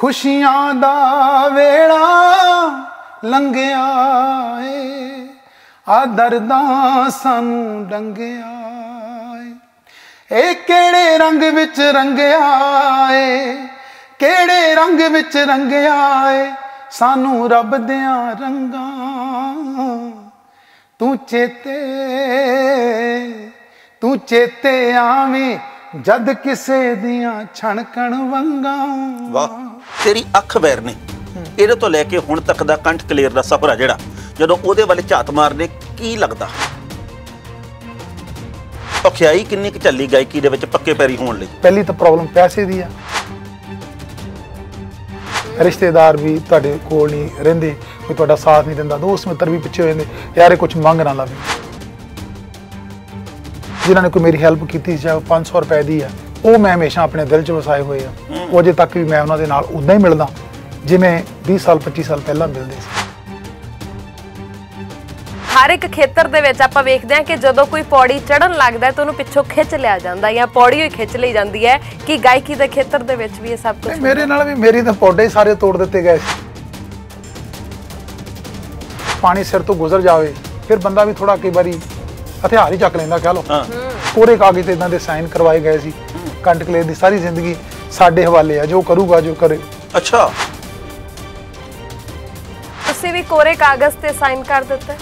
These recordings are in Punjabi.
खुशियां दा वेड़ा लंघिया है, आ दर्दां सानूं डंगिया है। ए केड़े रंग विच रंगिया है, केड़े रंग विच रंगिया है, सानूं रब दियां रंगां तू चेते आवें जद किसे दियां छणकण वंगा। वाह, तेरी अख बैर ने इहदे तो लैके हुण तक दा कंठ कलेर दा सफर आ जिहड़ा जदों उहदे वाले झात मारने की लगदा औखियाई किन्नी क झल्ली गायकी दे विच पक्के पैरी होण लई? पहली तां प्रॉब्लम पैसे दी आ, रिश्तेदार भी तुहाडे कोल नहीं रहिंदे, कोई तुहाडा साथ नहीं दिंदा, दोस्त मित्र भी पिछे हो जांदे, यार कुछ मंग ना लावे। जिन्होंने कोई मेरी हेल्प की चाहे 500 रुपए दी है, वो मैं हमेशा अपने दिल च वसाए हुए हैं। वो अजे तक भी मैं उन्होंने उदा ही मिलदा जिमें 20 साल 25 साल पहला मिलते। हर एक खेतर दे विच आपां वेखदे हां कि जदों कोई पौड़ी चढ़न लगदा तो उन्होंने पिछों खिच लिया जाता या पौड़ी ही खिच ली जाती है कि गायकी के खेतर दे विच भी ये सब कुछ मेरे नाल भी। मेरे तो पौधे ही सारे तोड़ दिते गए। पानी सिर तो गुजर जाए फिर बंदा भी थोड़ा कई बारी हथियार ही चक लेंदा। कह लो कोरे कागज इदां दे साइन करवाए गए सी। कंठ कलेर दी सारी जिंदगी साडे हवाले है, जो करूगा जो करे। अच्छा, तुसीं भी कोरे कागज ते साइन कर दित्ते?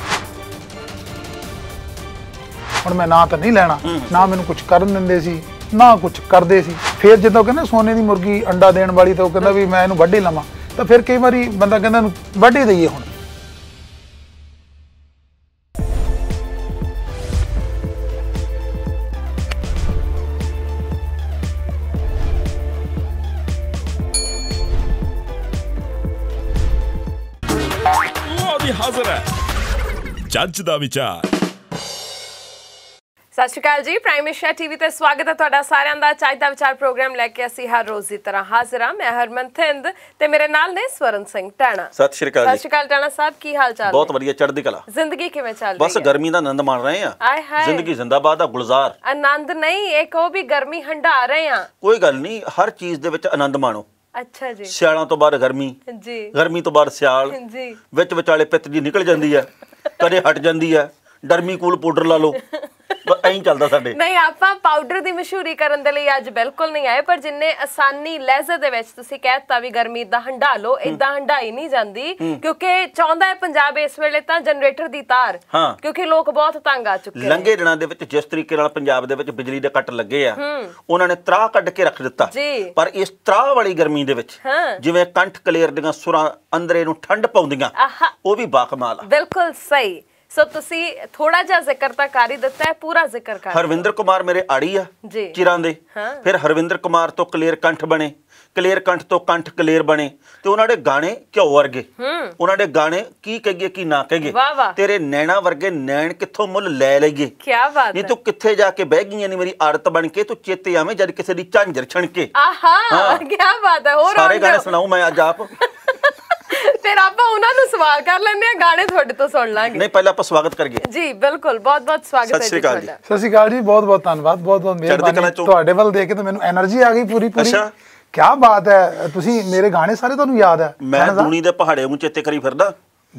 हुण मैं ना तां नहीं लैणा, ना मैनूं कुछ करन दिंदे सी, ना कुछ करदे सी। फिर जदों कहंदे सोने दी मुर्गी अंडा देण वाली तां ओह कहंदा भी मैं इहनूं वढे लावां, तां फिर कई वारी बंदा कहंदा इहनूं वढे दईए। हुण जज दा विचार। सत श्री अकाल जी, प्राइम एशिया टीवी ते स्वागत है तुहाडा सारिआं दा। जज दा विचार प्रोग्राम लैके असीं हर रोज़ दी तरह हाज़र हां। मैं हरमन थिंद ते मेरे नाल ने स्वरण सिंह टाणा। सत श्री अकाल जी। सत श्री अकाल टाणा साहब, की हाल चाल? बहुत वधिया, चढ़दी कला। जिंदगी किवें चल रही है? बस गर्मी दा आनंद माण रहे हां। जिंदगी जिंदाबाद आ गुलजार। आनंद नहीं, इह कहो भी गर्मी हंडा रहे हां। कोई गल नहीं, हर चीज़ दे विच आनंद माणो। अच्छा जी। सियालां तो बाद गर्मी जी, गर्मी तो बाद सियाल जी, विच विचाले पित्त जी निकल जांदी है, कदे हट जांदी है। डर्मी कूल पाउडर ला लो, ਐਂ ਹੀ ਚੱਲਦਾ ਸਾਡੇ। ਨਹੀਂ, ਆਪਾਂ ਪਾਊਡਰ ਦੀ ਮਸ਼ਹੂਰੀ ਕਰਨ ਦੇ ਲਈ ਅੱਜ ਬਿਲਕੁਲ ਨਹੀਂ ਆਏ, ਪਰ ਜਿੰਨੇ ਆਸਾਨੀ ਲਹਿਜ਼ੇ ਦੇ ਵਿੱਚ ਤੁਸੀਂ ਕਹਿਤਾ ਵੀ ਗਰਮੀ ਦਾ ਹੰਡਾ ਲੋ, ਇਦਾਂ ਹੰਡਾਈ ਨਹੀਂ ਜਾਂਦੀ। ਕਿਉਂਕਿ ਚਾਹੁੰਦਾ ਹੈ ਪੰਜਾਬ ਇਸ ਵੇਲੇ ਤਾਂ ਜਨਰੇਟਰ ਦੀ ਤਾਰ, ਕਿਉਂਕਿ ਲੋਕ ਬਹੁਤ ਤੰਗ ਆ ਚੁੱਕੇ ਨੇ। ਲੰਘੇ ਦਿਨਾਂ ਦੇ ਵਿੱਚ ਜਿਸ ਤਰੀਕੇ ਨਾਲ ਪੰਜਾਬ ਦੇ ਵਿੱਚ ਬਿਜਲੀ ਦੇ ਕੱਟ ਲੱਗੇ ਆ, ਉਹਨਾਂ ਨੇ ਤਰਾਹ ਕੱਢ ਕੇ ਰੱਖ ਦਿੱਤਾ। ਪਰ ਇਸ ਤਰਾਹ ਵਾਲੀ ਗਰਮੀ ਦੇ ਵਿੱਚ ਜਿਵੇਂ ਕੰਠ ਕਲੇਰ ਦੀਆਂ ਸੁਰਾਂ ਅੰਦਰੇ ਨੂੰ ਠੰਡ ਪਾਉਂਦੀਆਂ, ਉਹ ਵੀ ਬਾਕਮਾਲ ਆ। ਬਿਲਕੁਲ ਸਹੀ। ਸੋ ਤੁਸੀਂ ਥੋੜਾ ਜਿਹਾ ਜ਼ਿਕਰ ਤਾਂ ਕਰ ਹੀ ਦਿੱਤਾ ਹੈ, ਪੂਰਾ ਜ਼ਿਕਰ ਕਰ। ਹਰਵਿੰਦਰ ਕੁਮਾਰ ਮੇਰੇ ਆੜੀ ਆ ਚਿਰਾਂ ਦੇ, ਫਿਰ ਹਰਵਿੰਦਰ ਕੁਮਾਰ ਤੋਂ ਕਲੇਰ ਕੰਠ ਬਣੇ, ਕਲੇਰ ਕੰਠ ਤੋਂ ਕੰਠ ਕਲੇਰ ਬਣੇ, ਤੇ ਉਹਨਾਂ ਦੇ ਗਾਣੇ ਘਿਓ ਵਰਗੇ, ਉਹਨਾਂ ਦੇ ਗਾਣੇ ਕੀ ਕਹੀਏ ਕੀ ਨਾ ਕਹੀਏ, ਤੇਰੇ ਨੈਣਾ ਵਰਗੇ ਨੈਣ ਕਿੱਥੋਂ ਮੁੱਲ ਲੈ ਲਈਏ। ਕੀ ਬਾਤ ਹੈ, ਤੂੰ ਕਿੱਥੇ ਜਾ ਕੇ ਬਹਿ ਗਈਆਂ ਨੀ ਮੇਰੀ ਆਦਤ ਬਣ ਕੇ, ਤੂੰ ਚੇਤੇ ਆਵੇਂ ਜਦ ਕਿਸੇ ਦੀ ਝਾਂਜਰ ਛਣ ਕੇ। ਆਹਾ, ਕੀ ਬਾਤ ਹੈ। ਹੋਰ ਸਾਰੇ ਗਾਣੇ ਸੁਣਾਉ ਮੈਂ ਅੱਜ ਆਪ। ਫਿਰ ਆਪਾਂ ਉਹਨਾਂ ਨੂੰ ਸਵਾਲ ਕਰ ਲੈਂਦੇ ਆ, ਗਾਣੇ ਤੁਹਾਡੇ ਤੋਂ ਸੁਣ ਲਾਂਗੇ। ਨਹੀਂ, ਪਹਿਲਾਂ ਆਪਾਂ ਸਵਾਗਤ ਕਰੀਏ ਜੀ। ਬਿਲਕੁਲ, ਬਹੁਤ ਬਹੁਤ ਸਵਾਗਤ ਹੈ ਜੀ ਤੁਹਾਡਾ। ਸਤਿ ਸ਼੍ਰੀ ਅਕਾਲ ਜੀ, ਬਹੁਤ ਬਹੁਤ ਧੰਨਵਾਦ, ਬਹੁਤ ਬਹੁਤ ਮਿਹਰਬਾਨੀ। ਤੁਹਾਡੇ ਵੱਲ ਦੇਖ ਕੇ ਤਾਂ ਮੈਨੂੰ એનર્ਜੀ ਆ ਗਈ ਪੂਰੀ ਪੂਰੀ। ਅੱਛਾ, ਕੀ ਬਾਤ ਹੈ। ਤੁਸੀਂ ਮੇਰੇ ਗਾਣੇ ਸਾਰੇ ਤੁਹਾਨੂੰ ਯਾਦ ਹੈ? ਮੈਂ ਦੁਨੀ ਦੇ ਪਹਾੜੇ ਨੂੰ ਚੇਤੇ ਕਰੀ ਫਿਰਦਾ।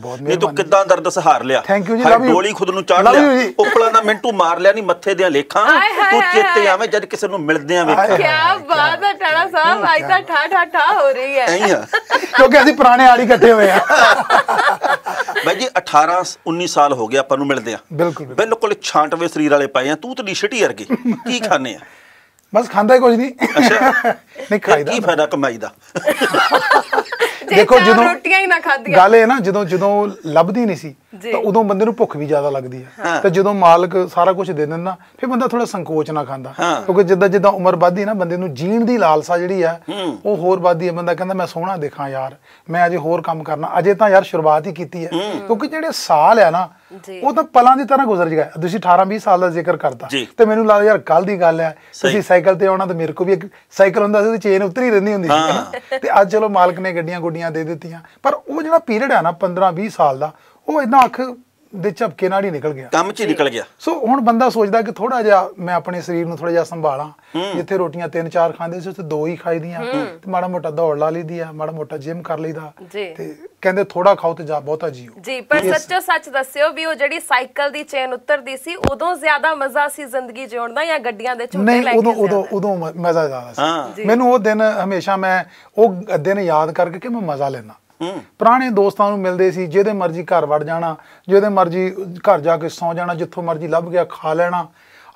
ਬਹੁਤ ਮਿਹਰਬਾਨੀ। ਤੂੰ ਕਿੱਦਾਂ ਦਰਦ ਸਹਾਰ ਲਿਆ। ਥੈਂਕ ਯੂ ਜੀ। Love you. ਗੋਲੀ ਖੁਦ ਨੂੰ ਚਾੜ ਲਿਆ, ਉਪਲਾਂ ਦਾ ਮਿੰਟੂ ਮਾਰ ਲਿਆ, ਨਹੀਂ ਮੱਥੇ ਦੀਆਂ ਲੇਖਾਂ ਤੂੰ ਚੇਤੇ ਆਵੇਂ ਜਦ ਕਿਸੇ ਨੂੰ ਮਿਲਦੇ ਆ ਵੇਖ। ਕੀ ਬਾਤ ਹੈ ਟਾਣਾ ਸਾਹਿਬ, ਅੱਜ ਤਾਂ ਠਾ ਠਾ ਠਾ ਹੋ ਰਹੀ ਹੈ। ਨਹੀਂ ਆ, ਕਿਉਂਕਿ ਅਸੀਂ ਪੁਰਾਣੇ ਆੜੀ ਇਕੱਠੇ ਹੋਏ ਆ ਬਾਈ ਜੀ। 18 19 ਸਾਲ ਹੋ ਗਏ ਆਪਾਂ ਨੂੰ ਮਿਲਦੇ ਆ। ਬਿਲਕੁਲ ਬਿਲਕੁਲ, ਛਾਂਟਵੇਂ ਸਰੀਰ ਵਾਲੇ ਪਏ ਆ। ਤੂੰ ਤਾਂ ਨਿਸ਼ਟੀ ਵਰਗੇ। ਕੀ ਖਾਣੇ ਆ? ਬਸ ਖਾਂਦਾ ਕੁਝ ਨਹੀਂ। ਅੱਛਾ, ਨਹੀਂ ਖਾਈਦਾ। ਕੀ ਫਾਇਦਾ ਕਮਾਈ ਦਾ? ਦੇਖੋ, ਜਦੋਂ ਰੋਟੀਆਂ ਹੀ ਨਾ ਖਾਧੀਆਂ, ਗੱਲ ਇਹ ਨਾ ਜਦੋਂ ਲੱਭਦੀ ਨਹੀਂ ਸੀ ਤਾਂ ਉਦੋਂ ਬੰਦੇ ਨੂੰ ਭੁੱਖ ਵੀ ਜ਼ਿਆਦਾ ਲੱਗਦੀ ਹੈ। ਤੇ ਜਦੋਂ ਮਾਲਕ ਸਾਰਾ ਕੁਝ ਦੇ ਦਿੰਦਾ ਨਾ, ਫਿਰ ਬੰਦਾ ਥੋੜਾ ਸੰਕੋਚ ਨਾ ਖਾਂਦਾ, ਕਿਉਂਕਿ ਜਿੱਦਾਂ ਜਿੱਦਾਂ ਉਮਰ ਵੱਧਦੀ ਨਾ, ਬੰਦੇ ਨੂੰ ਜੀਣ ਦੀ ਲਾਲਸਾ ਜਿਹੜੀ ਆ ਉਹ ਹੋਰ ਵੱਧਦੀ ਹੈ। ਬੰਦਾ ਕਹਿੰਦਾ ਮੈਂ ਸੋਹਣਾ ਦੇਖਾਂ ਯਾਰ, ਮੈਂ ਅਜੇ ਹੋਰ ਕੰਮ ਕਰਨਾ, ਅਜੇ ਤਾਂ ਯਾਰ ਸ਼ੁਰੂਆਤ ਹੀ ਕੀਤੀ ਹੈ। ਕਿਉਂਕਿ ਜਿਹੜੇ ਸਾਲ ਆ ਨਾ, ਉਹ ਤਾਂ ਪਲਾਂ ਦੀ ਤਰ੍ਹਾਂ ਗੁਜ਼ਰ ਗਿਆ। ਤੁਸੀਂ 18-20 ਸਾਲ ਦਾ ਜ਼ਿਕਰ ਕਰਤਾ ਤੇ ਮੈਨੂੰ ਲੱਗਦਾ ਯਾਰ ਕੱਲ ਦੀ ਗੱਲ ਹੈ। ਤੁਸੀਂ ਸਾਈਕਲ ਤੇ ਆਉਣਾ ਤੇ ਮੇਰੇ ਕੋਲ ਵੀ ਇੱਕ ਸਾਈਕਲ ਹੁੰਦਾ ਸੀ, ਉਹਦੀ ਚੇਨ ਉਤਰੀ ਰਹਿੰਦੀ ਹੁੰਦੀ ਸੀ। ਤੇ ਅੱਜ ਚਲੋ ਮਾਲਕ ਨੇ ਗੱਡੀਆਂ ਗੁੱਡੀਆਂ ਦੇ ਦਿੱਤੀਆਂ, ਪਰ ਉਹ ਜਿਹੜਾ ਪੀਰੀਅਡ ਹੈ ਨਾ 15-20 ਸਾਲ ਦਾ, ਉਹ ਇਦਾਂ ਅੱਖ ਦੇ ਝਪਕੇ ਨਾਲ ਹੀ ਨਿਕਲ ਗਿਆ, ਕੰਮ 'ਚ ਹੀ ਨਿਕਲ ਗਿਆ। ਸੋ ਹੁਣ ਬੰਦਾ ਸੋਚਦਾ ਕਿ ਥੋੜਾ ਜਿਹਾ ਮੈਂ ਆਪਣੇ ਸਰੀਰ ਨੂੰ ਥੋੜਾ ਜਿਹਾ ਸੰਭਾਲਾਂ, ਜਿੱਥੇ ਰੋਟੀਆਂ 3-4 ਖਾਂਦੇ ਸੀ ਉੱਥੇ 2 ਹੀ ਖਾਈ ਦੀਆਂ, ਤੇ ਮਾੜਾ ਮੋਟਾ ਦੌੜ ਲਾ ਲਈਦੀ ਆ, ਮਾੜਾ ਮੋਟਾ ਜਿਮ ਕਰ ਲਈਦਾ, ਤੇ ਕਹਿੰਦੇ ਥੋੜਾ ਖਾਓ ਤੇ ਜਾ ਬਹੁਤਾ ਜੀਓ ਜੀ। ਪਰ ਸੱਚੋ ਸੱਚ ਦੱਸਿਓ ਵੀ ਉਹ ਜਿਹੜੀ ਸਾਈਕਲ ਦੀ ਚੇਨ ਉੱਤਰਦੀ ਸੀ ਉਦੋਂ ਜ਼ਿਆਦਾ ਮਜ਼ਾ ਸੀ ਜ਼ਿੰਦਗੀ ਜਿਉਣ ਦਾ ਜਾਂ ਗੱਡੀਆਂ ਦੇ ਝੂਟੇ ਲੈ ਕੇ? ਨਹੀਂ, ਉਦੋਂ ਮਜ਼ਾ ਜ਼ਿਆਦਾ ਸੀ। ਮੈਨੂੰ ਉਹ ਦਿਨ ਹਮੇਸ਼ਾ ਮੈਂ ਉਹ ਦਿਨ ਯਾਦ ਕਰਕੇ ਕਿ ਮੈਂ ਮਜ਼ਾ ਲੈਣਾ। ਪੁਰਾਣੇ ਦੋਸਤਾਂ ਨੂੰ ਮਿਲਦੇ ਸੀ, ਜਿਹਦੇ ਮਰਜ਼ੀ ਘਰ ਵੜ ਜਾਣਾ, ਜਿਹਦੇ ਮਰਜ਼ੀ ਘਰ ਜਾ ਕੇ ਸੌਂ ਜਾਣਾ, ਜਿੱਥੋਂ ਮਰਜ਼ੀ ਲੱਭ ਗਿਆ ਖਾ ਲੈਣਾ।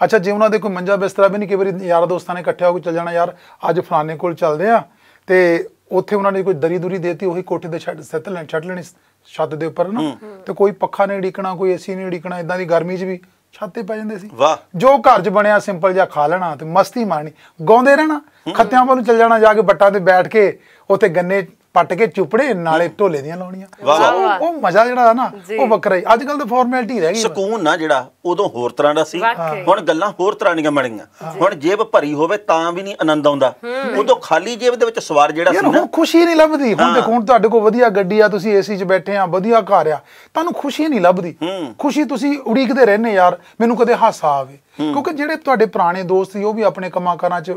ਅੱਛਾ ਜੇ ਉਹਨਾਂ ਦੇ ਕੋਈ ਮੰਜਾ ਬਿਸਤਰਾ ਵੀ ਨਹੀਂ, ਕਈ ਵਾਰੀ ਯਾਰ ਦੋਸਤਾਂ ਨੇ ਇਕੱਠੇ ਹੋ ਕੇ ਚੱਲ ਜਾਣਾ, ਯਾਰ ਅੱਜ ਫਲਾਣੇ ਕੋਲ ਚੱਲਦੇ ਆ, ਤੇ ਉੱਥੇ ਉਹਨਾਂ ਨੇ ਕੋਈ ਦਰੀ ਦੂਰੀ ਦੇਤੀ, ਉਹੀ ਕੋਠੇ ਦੇ ਛੱਡ ਲੈਣੀ ਛੱਤ ਦੇ ਉੱਪਰ ਨਾ, ਤੇ ਕੋਈ ਪੱਖਾ ਨਹੀਂ ਉਡੀਕਣਾ, ਕੋਈ ਏਸੀ ਨਹੀਂ ਉਡੀਕਣਾ, ਇਦਾਂ ਦੀ ਗਰਮੀ 'ਚ ਵੀ ਛਾਤੇ ਪੈ ਜਾਂਦੇ ਸੀ। ਜੋ ਘਰ 'ਚ ਬਣਿਆ ਸਿੰਪਲ ਜਿਹਾ ਖਾ ਲੈਣਾ ਤੇ ਮਸਤੀ ਮਾਰਨੀ, ਗਾਉਂਦੇ ਰਹਿਣਾ, ਖੱਤਿਆਂ ਵੱਲ ਚੱਲ ਜਾਣਾ, ਜਾ ਕੇ ਬੱਟਾਂ ਤੇ ਬੈਠ ਕੇ ਉੱਥੇ ਗੰਨੇ ਪੱਟ ਕੇ ਚੁਪੜੇ ਨਾਲੇ ਢੋਲੇ ਦੀਆਂ ਲਾਉਣੀਆਂ। ਉਹ ਮਜ਼ਾ ਜਿਹੜਾ ਨਾ ਉਹ ਵੱਖਰਾ ਹੀ, ਅੱਜ ਕੱਲ ਤਾਂ ਫਾਰਮੈਲਿਟੀ ਰਹਿ ਗਈ। ਸਕੂਨ ਨਾ ਜਿਹੜਾ ਉਦੋਂ ਹੋਰ ਤਰ੍ਹਾਂ ਦਾ ਸੀ, ਹੁਣ ਗੱਲਾਂ ਹੋਰ ਤਰ੍ਹਾਂ ਦੀਆਂ ਬਣ ਗਈਆਂ। ਹੁਣ ਜੇਬ ਭਰੀ ਹੋਵੇ ਤਾਂ ਵੀ ਨਹੀਂ ਆਨੰਦ ਆਉਂਦਾ, ਉਦੋਂ ਖਾਲੀ ਜੇਬ ਦੇ ਵਿੱਚ ਸਵਾਰ ਜਿਹੜਾ ਸੀ ਨਾ, ਖੁਸ਼ੀ ਨਹੀਂ ਲੱਭਦੀ। ਹੁਣ ਦੇਖੋ ਹੁਣ ਤੁਹਾਡੇ ਕੋਲ ਵਧੀਆ ਗੱਡੀ ਆ, ਤੁਸੀਂ ਏਸੀ 'ਚ ਬੈਠੇ ਆ, ਵਧੀਆ ਘਰ ਆ, ਤੁਹਾਨੂੰ ਖੁਸ਼ੀ ਨਹੀਂ ਲੱਭਦੀ। ਖੁਸ਼ੀ ਤੁਸੀਂ ਉਡੀਕਦੇ ਰਹਿੰਦੇ, ਯਾਰ ਮੈਨੂੰ ਕਦੇ ਹਾਸਾ ਆਵੇ, ਕਿਉਂਕਿ ਜਿਹੜੇ ਤੁਹਾਡੇ ਪੁਰਾਣੇ ਦੋਸਤ ਸੀ ਉਹ ਵੀ ਆਪਣੇ ਕੰਮਾਂ ਕਾਰਾਂ 'ਚ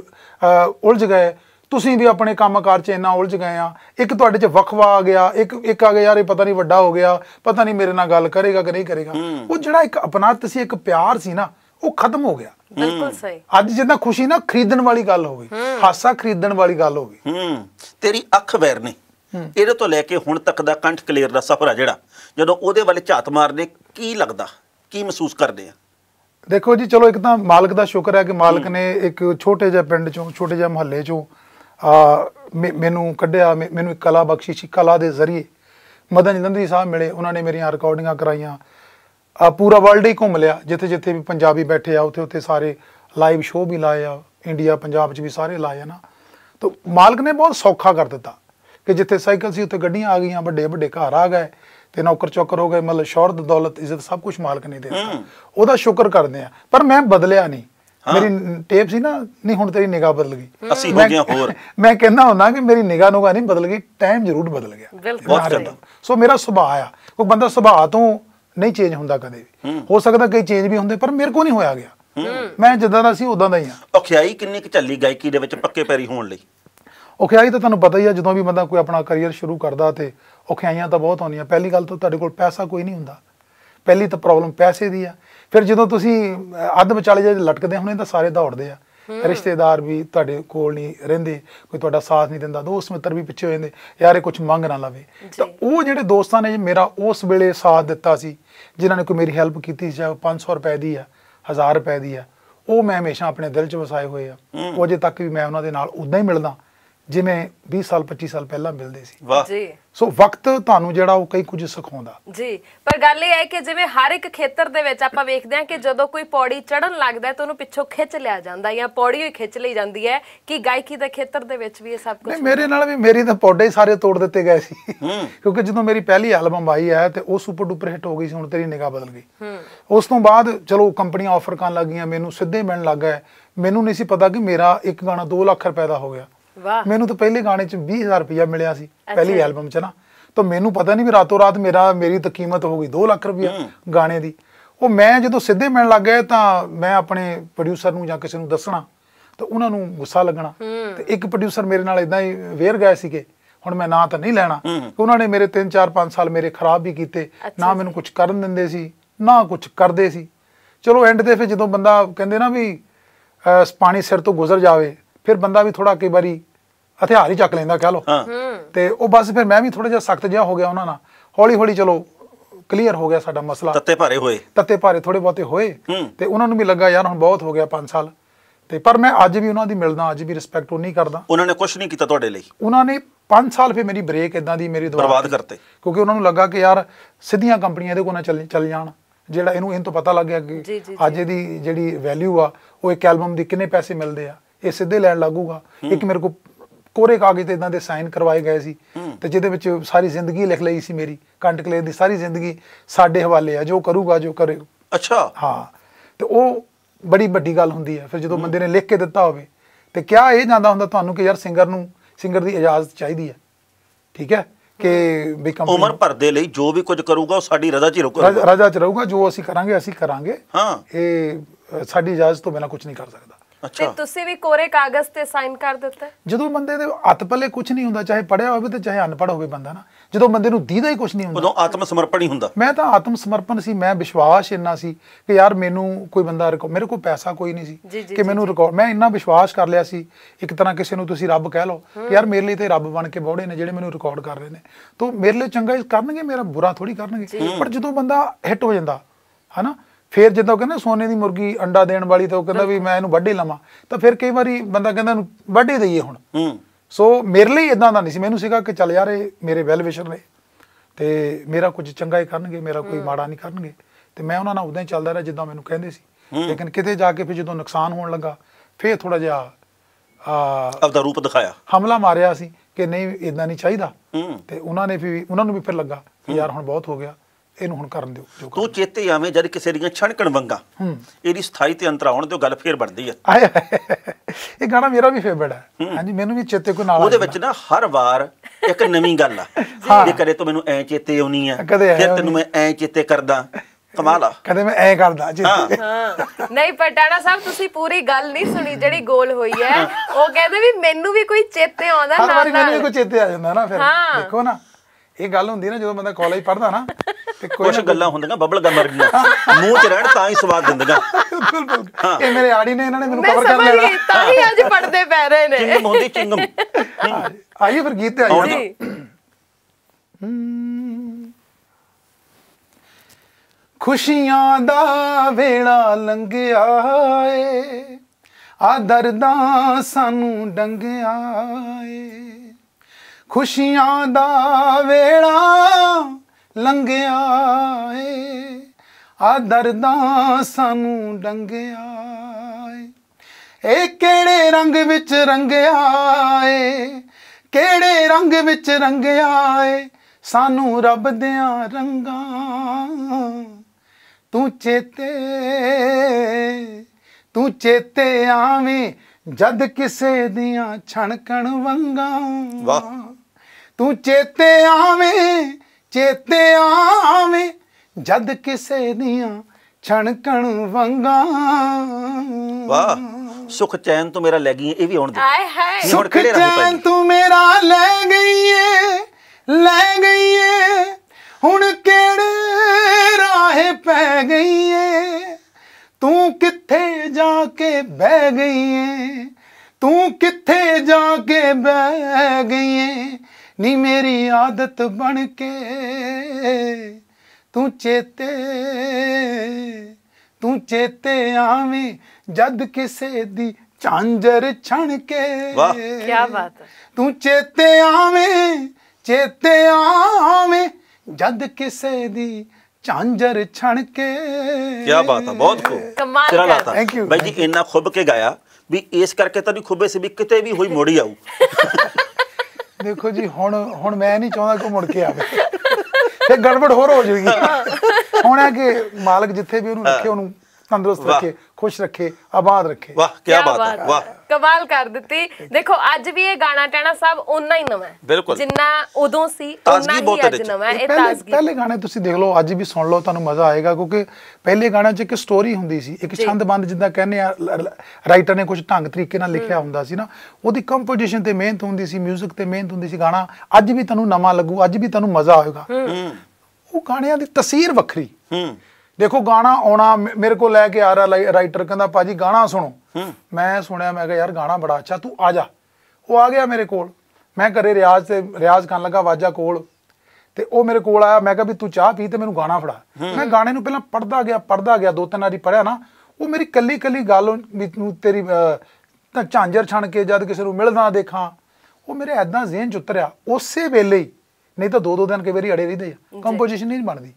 ਉਲਝ ਗਏ, ਤੁਸੀਂ ਵੀ ਆਪਣੇ ਕੰਮ ਕਾਰ 'ਚ ਇੰਨਾ ਉਲਝ ਗਏ ਆ। ਇੱਕ ਤੁਹਾਡੇ 'ਚ ਵਖਵਾ ਆ ਗਿਆ, ਇੱਕ ਆ ਗਿਆ ਯਾਰ ਇਹ ਪਤਾ ਨਹੀਂ ਵੱਡਾ ਹੋ ਗਿਆ, ਪਤਾ ਨਹੀਂ ਮੇਰੇ ਨਾਲ ਗੱਲ ਕਰੇਗਾ ਕਿ ਨਹੀਂ ਕਰੇਗਾ। ਉਹ ਜਿਹੜਾ ਇੱਕ ਅਪਣਾਤ ਸੀ, ਇੱਕ ਪਿਆਰ ਸੀ ਨਾ, ਉਹ ਖਤਮ ਹੋ ਗਿਆ। ਬਿਲਕੁਲ ਸਹੀ। ਅੱਜ ਜਿੱਦਾਂ ਖੁਸ਼ੀ ਨਾ ਖਰੀਦਣ ਵਾਲੀ ਗੱਲ ਹੋ ਗਈ, ਹਾਸਾ ਖਰੀਦਣ ਵਾਲੀ ਗੱਲ ਹੋ ਗਈ। ਤੇਰੀ ਅੱਖ ਵੈਰ ਨੇ, ਇਹਦੇ ਤੋਂ ਲੈ ਕੇ ਹੁਣ ਤੱਕ ਦਾ ਕੰਠ ਕਲੇਰ ਦਾ ਸਫ਼ਰ ਆ ਜਿਹੜਾ, ਜਦੋਂ ਉਹਦੇ ਵੱਲ ਝਾਤ ਮਾਰਦੇ ਕੀ ਲੱਗਦਾ, ਕੀ ਮਹਿਸੂਸ ਕਰਦੇ ਆ? ਦੇਖੋ ਜੀ, ਚਲੋ ਇੱਕ ਤਾਂ ਮਾਲਕ ਦਾ ਸ਼ੁਕਰ ਹੈ ਕਿ ਮਾਲਕ ਨੇ ਇੱਕ ਛੋਟੇ ਜਿਹੇ ਪਿੰਡ 'ਚੋਂ, ਛੋਟੇ ਜਿਹੇ ਮੁਹੱਲੇ 'ਚੋਂ ਮੈਨੂੰ ਕੱਢਿਆ, ਮੈਨੂੰ ਇੱਕ ਕਲਾ ਬਖਸ਼ੀ ਸੀ। ਕਲਾ ਦੇ ਜ਼ਰੀਏ ਮਦਨ ਜਲੰਧਰੀ ਸਾਹਿਬ ਮਿਲੇ, ਉਹਨਾਂ ਨੇ ਮੇਰੀਆਂ ਰਿਕਾਰਡਿੰਗਾਂ ਕਰਾਈਆਂ, ਪੂਰਾ ਵਰਲਡ ਹੀ ਘੁੰਮ ਲਿਆ, ਜਿੱਥੇ ਜਿੱਥੇ ਵੀ ਪੰਜਾਬੀ ਬੈਠੇ ਆ ਉੱਥੇ ਉੱਥੇ ਸਾਰੇ ਲਾਈਵ ਸ਼ੋਅ ਵੀ ਲਾਏ ਆ, ਇੰਡੀਆ ਪੰਜਾਬ 'ਚ ਵੀ ਸਾਰੇ ਲਾਏ ਆ ਨਾ। ਤਾਂ ਮਾਲਕ ਨੇ ਬਹੁਤ ਸੌਖਾ ਕਰ ਦਿੱਤਾ ਕਿ ਜਿੱਥੇ ਸਾਈਕਲ ਸੀ ਉੱਥੇ ਗੱਡੀਆਂ ਆ ਗਈਆਂ, ਵੱਡੇ ਵੱਡੇ ਘਰ ਆ ਗਏ, ਤੇ ਨੌਕਰ ਚੌਕਰ ਹੋ ਗਏ, ਮਤਲਬ ਸ਼ੌਹਰਤ, ਦੌਲਤ, ਇੱਜ਼ਤ ਸਭ ਕੁਝ ਮਾਲਕ ਨੇ ਦੇ ਦਿੱਤਾ। ਉਹਦਾ ਸ਼ੁਕਰ ਕਰਦੇ ਆ। ਪਰ ਮੈਂ ਬਦਲਿਆ ਨਹੀਂ। ਮੇਰੀ ਟੇਪ ਸੀ ਨਾ, ਨਹੀਂ ਹੁਣ ਤੇਰੀ ਨਿਗਾਹ ਬਦਲ ਗਈ, ਅਸੀਂ ਹੋ ਗਿਆ ਹੋਰ। ਮੈਂ ਕਹਿੰਦਾ ਹੁੰਦਾ ਕਿ ਮੇਰੀ ਨਿਗਾਹ ਨੁਗਾ ਨਹੀਂ ਬਦਲ ਗਈ, ਟਾਈਮ ਜ਼ਰੂਰ ਬਦਲ ਗਿਆ। ਸੋ ਮੇਰਾ ਸੁਭਾਅ ਆ, ਕੋਈ ਬੰਦਾ ਸੁਭਾਅ ਤੋਂ ਨਹੀਂ ਚੇਂਜ ਹੁੰਦਾ ਕਦੇ ਵੀ, ਹੋ ਸਕਦਾ ਕਈ ਚੇਂਜ ਵੀ ਹੁੰਦੇ, ਪਰ ਮੇਰੇ ਕੋਲ ਨਹੀਂ ਹੋਇਆ ਗਿਆ। ਮੈਂ ਜਿੱਦਾਂ ਦਾ ਸੀ ਉਦਾਂ ਦਾ ਹੀ ਆ। ਔਖਿਆਈ ਕਿੰਨੀ ਕੁ ਚੱਲੀ ਗਾਇਕੀ ਦੇ ਵਿੱਚ ਪੱਕੇ ਪੈਰੀ ਹੋਣ ਲਈ? ਔਖਿਆਈ ਤਾਂ ਤੁਹਾਨੂੰ ਪਤਾ ਹੀ ਆ, ਜਦੋਂ ਵੀ ਬੰਦਾ ਕੋਈ ਆਪਣਾ ਕਰੀਅਰ ਸ਼ੁਰੂ ਕਰਦਾ ਤੇ ਔਖਿਆਈਆਂ ਤਾਂ ਬਹੁਤ ਆਉਂਦੀਆਂ। ਪਹਿਲੀ ਗੱਲ ਤਾਂ ਤੁਹਾਡੇ ਕੋਲ ਪੈਸਾ ਕੋਈ ਨਹੀਂ ਹੁੰਦਾ, ਪਹਿਲੀ ਤਾਂ ਪ੍ਰੋਬਲਮ ਪੈਸੇ ਦੀ ਆ। ਫਿਰ ਜਦੋਂ ਤੁਸੀਂ ਅੱਧ ਵਿਚਾਲੇ ਜੇ ਲਟਕਦੇ ਹੋਣੇ ਤਾਂ ਸਾਰੇ ਦੌੜਦੇ ਆ, ਰਿਸ਼ਤੇਦਾਰ ਵੀ ਤੁਹਾਡੇ ਕੋਲ ਨਹੀਂ ਰਹਿੰਦੇ, ਕੋਈ ਤੁਹਾਡਾ ਸਾਥ ਨਹੀਂ ਦਿੰਦਾ, ਦੋਸਤ ਮਿੱਤਰ ਵੀ ਪਿੱਛੇ ਹੋ ਜਾਂਦੇ, ਯਾਰ ਇਹ ਕੁਝ ਮੰਗ ਨਾ ਲਵੇ। ਤਾਂ ਉਹ ਜਿਹੜੇ ਦੋਸਤਾਂ ਨੇ ਮੇਰਾ ਉਸ ਵੇਲੇ ਸਾਥ ਦਿੱਤਾ ਸੀ, ਜਿਨ੍ਹਾਂ ਨੇ ਕੋਈ ਮੇਰੀ ਹੈਲਪ ਕੀਤੀ ਸੀ, ਚਾਹੇ 500 ਰੁਪਏ ਦੀ ਆ, 1000 ਰੁਪਏ ਦੀ ਆ, ਉਹ ਮੈਂ ਹਮੇਸ਼ਾ ਆਪਣੇ ਦਿਲ 'ਚ ਵਸਾਏ ਹੋਏ ਆ। ਉਹ ਅਜੇ ਤੱਕ ਵੀ ਮੈਂ ਉਹਨਾਂ ਦੇ ਨਾਲ ਉੱਦਾਂ ਹੀ ਮਿਲਦਾ ਜਿਵੇਂ 20 ਸਾਲ 25 ਸਾਲ ਪਹਿਲਾਂ ਮਿਲਦੇ ਸੀ। ਸੋ ਵਕਤ ਤੁਹਾਨੂੰ ਜਿਹੜਾ ਉਹ ਕਈ ਕੁਝ ਸਿਖਾਉਂਦਾ ਜੀ। ਪਰ ਗੱਲ ਇਹ ਹੈ ਕਿ ਜਿਵੇਂ ਹਰ ਇੱਕ ਖੇਤਰ ਦੇ ਵਿੱਚ ਆਪਾਂ ਵੇਖਦੇ ਹਾਂ ਕਿ ਜਦੋਂ ਕੋਈ ਪੌੜੀ ਚੜਨ ਲੱਗਦਾ ਤਾਂ ਉਹਨੂੰ ਪਿੱਛੋਂ ਖਿੱਚ ਲਿਆ ਜਾਂਦਾ ਜਾਂ ਪੌੜੀ ਹੀ ਖਿੱਚ ਲਈ ਜਾਂਦੀ ਹੈ, ਕਿ ਗਾਇਕੀ ਦੇ ਖੇਤਰ ਦੇ ਵਿੱਚ ਵੀ ਇਹ ਸਭ ਕੁਝ? ਮੇਰੇ ਨਾਲ ਵੀ, ਮੇਰੀ ਤਾਂ ਪੌੜੇ ਸਾਰੇ ਤੋੜ ਦਿੱਤੇ ਗਏ ਸੀ, ਕਿਉਂਕਿ ਜਦੋਂ ਮੇਰੀ ਪਹਿਲੀ ਐਲਬਮ ਆਈ ਹੈ ਤੇ ਉਹ ਸੁਪਰ ਡੂਪਰ ਹਿੱਟ ਹੋ ਗਈ ਸੀ, ਹੁਣ ਤੇਰੀ ਨਿਗਾਹ ਬਦਲ ਗਈ। ਉਸ ਤੋਂ ਬਾਅਦ ਚਲੋ ਕੰਪਨੀਆਂ ਆਫਰ ਕਰਨ ਲੱਗ ਗਈਆਂ, ਮੈਨੂੰ ਸਿੱਧੇ ਮਿਲਣ ਲੱਗ ਗਏ। ਮੈਨੂੰ ਨਹੀਂ ਸੀ ਪਤਾ ਕਿ ਮੇਰਾ ਇੱਕ ਗਾਣਾ 2 ਲੱਖ ਰੁਪਏ ਦਾ ਹੋ ਗਿਆ। ਮੈਨੂੰ ਤਾਂ ਪਹਿਲੇ ਗਾਣੇ 'ਚ 20000 ਰੁਪਇਆ ਮਿਲਿਆ ਸੀ, ਪਹਿਲੀ ਐਲਬਮ 'ਚ ਨਾ। ਤਾਂ ਮੈਨੂੰ ਪਤਾ ਨਹੀਂ ਵੀ ਰਾਤੋਂ ਰਾਤ ਮੇਰੀ ਤਾਂ ਕੀਮਤ ਹੋ ਗਈ 2 ਲੱਖ ਰੁਪਇਆ ਗਾਣੇ ਦੀ। ਉਹ ਮੈਂ ਜਦੋਂ ਸਿੱਧੇ ਮਿਲਣ ਲੱਗ ਗਏ ਤਾਂ ਮੈਂ ਆਪਣੇ ਪ੍ਰੋਡਿਊਸਰ ਨੂੰ ਜਾਂ ਕਿਸੇ ਨੂੰ ਦੱਸਣਾ ਤਾਂ ਉਹਨਾਂ ਨੂੰ ਗੁੱਸਾ ਲੱਗਣਾ। ਤੇ ਇੱਕ ਪ੍ਰੋਡਿਊਸਰ ਮੇਰੇ ਨਾਲ ਇਦਾਂ ਹੀ ਵੇਰ ਗਏ ਸੀਗੇ, ਹੁਣ ਮੈਂ ਨਾਂ ਤਾਂ ਨਹੀਂ ਲੈਣਾ, ਉਹਨਾਂ ਨੇ ਮੇਰੇ 3-4-5 ਸਾਲ ਮੇਰੇ ਖਰਾਬ ਵੀ ਕੀਤੇ, ਨਾ ਮੈਨੂੰ ਕੁਝ ਕਰਨ ਦਿੰਦੇ ਸੀ, ਨਾ ਕੁਝ ਕਰਦੇ ਸੀ। ਚਲੋ ਐਂਡ ਤੇ ਫਿਰ ਜਦੋਂ ਬੰਦਾ ਕਹਿੰਦੇ ਨਾ ਵੀ ਪਾਣੀ ਸਿਰ ਤੋਂ ਗੁਜ਼ਰ ਜਾਵੇ, ਫਿਰ ਬੰਦਾ ਵੀ ਥੋੜਾ ਕਈ ਵਾਰੀ ਹਥਿਆਰ ਹੀ ਚੱਕ ਲੈਂਦਾ ਕਹਿ ਲਓ। ਤੇ ਉਹ ਬਸ ਫਿਰ ਮੈਂ ਵੀ ਥੋੜਾ ਜਿਹਾ ਸਖਤ ਜਿਹਾ ਹੋ ਗਿਆ ਉਹਨਾਂ ਨਾਲ। ਹੌਲੀ ਹੌਲੀ ਚਲੋ ਕਲੀਅਰ ਹੋ ਗਿਆ ਸਾਡਾ ਮਸਲਾ, ਤੱਤੇ ਭਾਰੇ ਥੋੜੇ ਬਹੁਤੇ ਹੋਏ, ਤੇ ਉਹਨਾਂ ਨੂੰ ਵੀ ਲੱਗਾ ਯਾਰ ਹੁਣ ਬਹੁਤ ਹੋ ਗਿਆ 5 ਸਾਲ। ਤੇ ਪਰ ਮੈਂ ਅੱਜ ਵੀ ਉਹਨਾਂ ਦੀ ਮਿਲਦਾ, ਅੱਜ ਵੀ ਰਿਸਪੈਕਟ ਉਹ ਨਹੀਂ ਕਰਦਾ। ਉਹਨਾਂ ਨੇ ਕੁਝ ਨਹੀਂ ਕੀਤਾ ਤੁਹਾਡੇ ਲਈ? ਉਹਨਾਂ ਨੇ 5 ਸਾਲ ਫਿਰ ਮੇਰੀ ਬ੍ਰੇਕ ਇਦਾਂ ਦੀ ਮੇਰੀ ਬਰਬਾਦ ਕਰਤੇ, ਕਿਉਂਕਿ ਉਹਨਾਂ ਨੂੰ ਲੱਗਾ ਕਿ ਯਾਰ ਸਿੱਧੀਆਂ ਕੰਪਨੀਆਂ ਇਹਦੇ ਕੋਲ ਨਾ ਚੱਲ ਜਾਣ। ਜਿਹੜਾ ਇਹਨੂੰ ਪਤਾ ਲੱਗ ਗਿਆ ਕਿ ਅੱਜ ਇਹਦੀ ਜਿਹੜੀ ਵੈਲਿਊ ਆ ਉਹ ਇੱਕ ਐਲਬਮ ਦੀ ਕਿੰਨੇ ਪੈਸੇ ਮਿਲਦੇ ਆ, ਇਹ ਸਿੱਧੇ ਲੈਣ ਲੱਗੂਗਾ। ਇੱਕ ਮੇਰੇ ਕੋਲ ਕੋਰੇ ਕਾਗਜ਼ ਤੇ ਇਦਾਂ ਦੇ ਸਾਈਨ ਕਰਵਾਏ ਗਏ ਸੀ, ਤੇ ਜਿਹਦੇ ਵਿੱਚ ਸਾਰੀ ਜ਼ਿੰਦਗੀ ਲਿਖ ਲਈ ਸੀ ਮੇਰੀ, ਕੰਠ ਕਲੇਰ ਦੀ ਸਾਰੀ ਜ਼ਿੰਦਗੀ ਸਾਡੇ ਹਵਾਲੇ ਆ, ਜੋ ਕਰੂਗਾ ਜੋ ਕਰੇ। ਅੱਛਾ। ਹਾਂ, ਤੇ ਉਹ ਬੜੀ ਵੱਡੀ ਗੱਲ ਹੁੰਦੀ ਹੈ ਫਿਰ ਜਦੋਂ ਬੰਦੇ ਨੇ ਲਿਖ ਕੇ ਦਿੱਤਾ ਹੋਵੇ। ਤੇ ਕਿਹਾ ਇਹ ਜਾਂਦਾ ਹੁੰਦਾ ਤੁਹਾਨੂੰ ਕਿ ਯਾਰ ਸਿੰਗਰ ਦੀ ਇਜਾਜ਼ਤ ਚਾਹੀਦੀ ਹੈ, ਠੀਕ ਹੈ, ਕਿ ਵੀ ਕੰਪਨੀ ਉਮਰ ਭਰ ਦੇ ਲਈ ਜੋ ਵੀ ਕੁਝ ਕਰੂਗਾ ਉਹ ਸਾਡੀ ਰਜ਼ਾ 'ਚ ਰਹੂਗਾ, ਰਜ਼ਾ 'ਚ ਰਹੂਗਾ। ਜੋ ਅਸੀਂ ਕਰਾਂਗੇ ਅਸੀਂ ਕਰਾਂਗੇ, ਹਾਂ ਇਹ ਸਾਡੀ ਇਜਾਜ਼ਤ ਤੋਂ ਬਿਨਾ ਕੁਝ ਨਹੀਂ ਕਰ ਸਕਦਾ। ਅੱਛਾ ਤੇ ਤੁਸੀਂ ਵੀ ਕੋਰੇ ਕਾਗਜ਼ ਤੇ ਸਾਈਨ ਕਰ ਦਿੱਤਾ? ਜਦੋਂ ਬੰਦੇ ਦੇ ਹੱਥ ਪੱਲੇ ਕੁਝ ਨਹੀਂ ਹੁੰਦਾ, ਚਾਹੇ ਪੜਿਆ ਹੋਵੇ ਤੇ ਚਾਹੇ ਅਨਪੜ ਹੋਵੇ ਬੰਦਾ ਨਾ, ਜਦੋਂ ਬੰਦੇ ਨੂੰ ਦੀਦਾ ਹੀ ਕੁਝ ਨਹੀਂ ਹੁੰਦਾ ਉਦੋਂ ਆਤਮ ਸਮਰਪਣ ਹੀ ਹੁੰਦਾ। ਮੈਂ ਤਾਂ ਆਤਮ ਸਮਰਪਣ ਸੀ, ਮੈਂ ਵਿਸ਼ਵਾਸ ਇੰਨਾ ਸੀ ਕਿ ਯਾਰ ਮੈਨੂੰ ਕੋਈ ਬੰਦਾ ਮੇਰੇ ਕੋਲ ਪੈਸਾ ਕੋਈ ਨਹੀਂ ਸੀ ਕਿ ਮੈਨੂੰ ਰਿਕਾਰਡ, ਮੈਂ ਇੰਨਾ ਵਿਸ਼ਵਾਸ ਕਰ ਲਿਆ ਸੀ ਇੱਕ ਤਰ੍ਹਾਂ ਕਿਸੇ ਨੂੰ ਤੁਸੀਂ ਰੱਬ ਕਹਿ ਲਓ ਕਿ ਯਾਰ ਮੇਰੇ ਲਈ ਤੇ ਰੱਬ ਬਣ ਕੇ ਬੌੜੇ ਨੇ ਜਿਹੜੇ ਮੈਨੂੰ ਰਿਕਾਰਡ ਕਰ ਰਹੇ ਨੇ, ਤਾਂ ਮੇਰੇ ਲਈ ਚੰਗਾ ਹੀ ਕਰਨਗੇ, ਮੇਰਾ ਬੁਰਾ ਥੋੜੀ ਕਰਨਗੇ। ਪਰ ਜਦੋਂ ਬੰਦਾ ਹਿੱਟ ਹੋ ਜਾਂਦਾ ਹੈ ਨਾ, फिर जो कहना सोने की मुर्गी अंडा देने वाली, तो कहता भी मैं इन्हू बढ़े लवां, तो फिर कई बार बंदा कहता बढ़े दईए हुण। सो मेरे लिए इदा का नहीं, मैनू सीगा कि चल यार मेरे वैल विशर ने तो मेरा कुछ चंगा ही करनगे, मेरा कोई माड़ा नहीं करनगे, तो मैं उन्होंने उदा ही चलता रहा जिदा मैनू कहंदे सी। लेकिन किते जाके फिर जो नुकसान होने लगा फिर थोड़ा जिहा अपना रूप दिखाया, हमला मारिया सी कि नहीं इदा नहीं चाहिदा, तो उन्होंने भी उन्होंने भी फिर लगा यार हुण बहुत हो गया। ਤੂੰ ਚੇਤੇ ਆਵੇਂ ਜਦ ਕਿਸੇ ਦੀਆਂ ਛਣਕਣ ਵੰਗਾ, ਇਹਦੀ ਸਥਾਈ ਤੇ ਅੰਤਰ ਆਉਣ ਤੇ ਗੱਲ ਫੇਰ ਬਣਦੀ ਆ। ਇਹ ਗਾਣਾ ਮੇਰਾ ਵੀ ਫੇਵਰਟ ਹੈ, ਹਾਂਜੀ ਮੈਨੂੰ ਵੀ ਚੇਤੇ ਕੋ ਨਾਲ। ਉਹਦੇ ਵਿੱਚ ਨਾ ਹਰ ਵਾਰ ਇੱਕ ਨਵੀਂ ਗੱਲ ਆ, ਜੇ ਕਦੇ ਤੂੰ ਮੈਨੂੰ ਐ ਚੇਤੇ ਆਉਣੀ ਆ, ਫਿਰ ਤੈਨੂੰ ਮੈਂ ਐ ਚੇਤੇ ਕਰਦਾ, ਕਮਾਲ ਆ। ਕਦੇ ਮੈਂ ਐ ਕਰਦਾ ਚੇਤੇ ਨਹੀਂ। ਪਟਾਣਾ ਸਾਹਿਬ ਤੁਸੀਂ ਪੂਰੀ ਗੱਲ ਨਹੀਂ ਸੁਣੀ ਜਿਹੜੀ ਗੋਲ ਹੋਈ ਹੈ, ਉਹ ਕਹਿੰਦੇ ਵੀ ਮੈਨੂੰ ਵੀ ਕੋਈ ਚੇਤੇ ਆਉਂਦਾ ਨਾ, ਹਰ ਵਾਰ ਮੈਨੂੰ ਕੋਈ ਚੇਤੇ ਆ ਜਾਂਦਾ ਨਾ। ਫਿਰ ਦੇਖੋ ਨਾ ਇਹ ਗੱਲ ਹੁੰਦੀ ਨਾ ਜਦੋਂ ਬੰਦਾ ਕਾਲਜ ਪੜ੍ਹਦਾ ਨਾ, ਕੁਛ ਗੱਲਾਂ ਹੁੰਦੀਆਂ ਬਬਲ ਗਮ ਵਰਗੀਆਂ ਮੂੰਹ 'ਚ ਰਹਿਣ ਤਾਂ ਹੀ ਸਵਾਦ ਦਿੰਦੀਆਂ। ਬਿਲਕੁਲ ਇਹ ਮੇਰੇ ਆੜੀ ਨੇ, ਇਹਨਾਂ ਨੇ ਮੈਨੂੰ ਕਵਰ ਕਰ ਲਿਆ ਤਾਂ ਹੀ ਅੱਜ ਪੜਦੇ ਪੈ ਰਹੇ ਨੇ। ਚਿੰਗਮ ਹੁੰਦੀ ਚਿੰਗਮ। ਆਈਏ ਫਿਰ ਗੀਤ ਤੇ ਆਈਏ। ਖੁਸ਼ੀਆਂ ਦਾ ਵੇਲਾ ਲੰਘਿਆ ਏ, ਆ ਦਰਦਾਂ ਸਾਨੂੰ ਡੰਗਿਆ ਏ, ਖੁਸ਼ੀਆਂ ਦਾ ਵੇਲਾ ਲੰਘਿਆ ਏ, ਆ ਦਰਦਾਂ ਸਾਨੂੰ ਡੰਗਿਆ ਏ। ਇਹ ਕਿਹੜੇ ਰੰਗ ਵਿੱਚ ਰੰਗਿਆ ਏ, ਕਿਹੜੇ ਰੰਗ ਵਿੱਚ ਰੰਗਿਆ ਏ, ਸਾਨੂੰ ਰੱਬ ਦਿਆਂ ਰੰਗਾਂ ਤੂੰ ਚੇਤੇ ਆਵੇਂ ਜਦ ਕਿਸੇ ਦੀਆਂ ਛਣਕਣ ਵੰਗਾਂ। ਵਾਹ। ਤੂੰ ਚੇਤੇ ਆਵੇਂ, ਚੇਤੇ ਆਵੇਂ ਜਦ ਕਿਸੇ ਦੀਆਂ ਛਣਕਣ ਵੰਗਾਂ। ਵਾਹ। ਸੁਖ ਚੈਨ ਤੂੰ ਮੇਰਾ ਲੈ ਗਈ ਏ, ਇਹ ਵੀ ਆਉਣ ਦੇ। ਹਾਏ ਹਾਏ। ਸੁਖ ਚੈਨ ਤੂੰ ਮੇਰਾ ਲੈ ਗਈ ਏ, ਲੈ ਗਈ ਏ, ਹੁਣ ਕਿਹੜੇ ਰਾਹ ਪੈ ਗਈ ਏ, ਤੂੰ ਕਿੱਥੇ ਜਾ ਕੇ ਬਹਿ ਗਈ ਏ, ਤੂੰ ਕਿੱਥੇ ਜਾ ਕੇ ਬਹਿ ਗਈ ਏ, ਨੀ ਮੇਰੀ ਆਦਤ ਬਣ ਕੇ ਤੂੰ ਚੇਤੇ ਆਵੇਂ ਜਦ ਕਿਸੇ ਦੀ ਝਾਂਜਰ ਛਣ ਕੇ। ਵਾਹ ਕੀ ਬਾਤ ਹੈ। ਤੂੰ ਚੇਤੇ ਆਵੇਂ ਜਦ ਕਿਸੇ ਦੀ ਝਾਂਜਰ ਛਣ ਕੇ। ਕੀ ਬਾਤ ਹੈ, ਬਹੁਤ ਖੂਬ, ਕਮਾਲ ਹੈ। ਥੈਂਕ ਯੂ ਬਾਈ ਜੀ, ਇੰਨਾ ਖੁੱਬ ਕੇ ਗਾਇਆ ਵੀ ਇਸ ਕਰਕੇ ਤਾਂ ਨਹੀਂ ਖੁੱਬੇ ਸੀ ਵੀ ਕਿਤੇ ਵੀ ਹੋਈ ਮੋੜੀ ਆਉ। ਦੇਖੋ ਜੀ ਹੁਣ ਮੈਂ ਨਹੀਂ ਚਾਹੁੰਦਾ ਕਿ ਮੁੜ ਕੇ ਆਵੇ, ਫਿਰ ਗੜਬੜ ਹੋਰ ਹੋ ਜਾਊਗੀ। ਹੁਣ ਹੈ ਕਿ ਮਾਲਕ ਜਿੱਥੇ ਵੀ ਉਹਨੂੰ ਰੱਖੇ ਉਹਨੂੰ ਤੰਦਰੁਸਤ ਰੱਖੇ, ਖੁਸ਼ ਰੱਖੇ, ਆਬਾਦ ਰੱਖੇ। ਵਾਹ ਕੀ ਬਾਤ ਹੈ, ਵਾਹ ਕਮਾਲ ਕਰ ਦਿੱਤੀ। ਦੇਖੋ ਅੱਜ ਵੀ ਇਹ ਗਾਣਾ ਟਹਿਣਾ ਸਾਹਿਬ ਓਨਾ ਹੀ ਨਵਾਂ ਹੈ ਜਿੰਨਾ ਉਦੋਂ ਸੀ, ਓਨਾ ਹੀ ਅੱਜ ਨਵਾਂ ਹੈ। ਇਹ ਤਾਜ਼ਗੀ ਪਹਿਲੇ ਗਾਣੇ ਤੁਸੀਂ ਦੇਖ ਲਓ, ਅੱਜ ਵੀ ਸੁਣ ਲਓ, ਤੁਹਾਨੂੰ ਮਜ਼ਾ ਆਏਗਾ। ਕਿਉਂਕਿ ਪਹਿਲੇ ਗਾਣੇ 'ਚ ਇੱਕ ਸਟੋਰੀ ਹੁੰਦੀ ਸੀ, ਇੱਕ ਛੰਦ ਬੰਦ ਜਿੱਦਾਂ ਕਹਿੰਦੇ ਆ, ਰਾਈਟਰ ਨੇ ਕੁਝ ਢੰਗ ਤਰੀਕੇ ਨਾਲ ਲਿਖਿਆ ਹੁੰਦਾ ਸੀ ਨਾ, ਉਹਦੀ ਕੰਪੋਜੀਸ਼ਨ ਤੇ ਮਿਹਨਤ ਹੁੰਦੀ ਸੀ, ਮਿਊਜ਼ਿਕ ਤੇ ਮਿਹਨਤ ਹੁੰਦੀ ਸੀ। ਗਾਣਾ ਅੱਜ ਵੀ ਤੁਹਾਨੂੰ ਨਵਾਂ ਲੱਗੂ, ਅੱਜ ਵੀ ਤੁਹਾਨੂੰ ਮਜ਼ਾ ਆਏਗਾ। ਉਹ ਗਾਣਿਆਂ ਦੀ ਤਸਵੀਰ ਵੱਖਰੀ। देखो गाना आना मेरे को लैके आ रहा राइटर, कहता भाजी गाना सुनो, मैं सुनया, मैं यार गाना बड़ा अच्छा, तू आ जा। वो आ गया मेरे कोल, मैं घरे रियाज से रियाज करन लगा वाजा कोल, तो वह मेरे कोल आया, मैं कहा भी तू चाह पी तो मैं गाना फड़ा। मैं गाने पहला पढ़ता गया, दो तीन बारी पढ़िया ना, वो मेरी कली कली गल तेरी झांझर छण के जद किसी को मिलना देखा, वो मेरे ऐदा जेहन च उतरिया उस वेले ही, नहीं तो दो दो दिन कई बार अड़े रही कंपोजिशन नहीं बनती।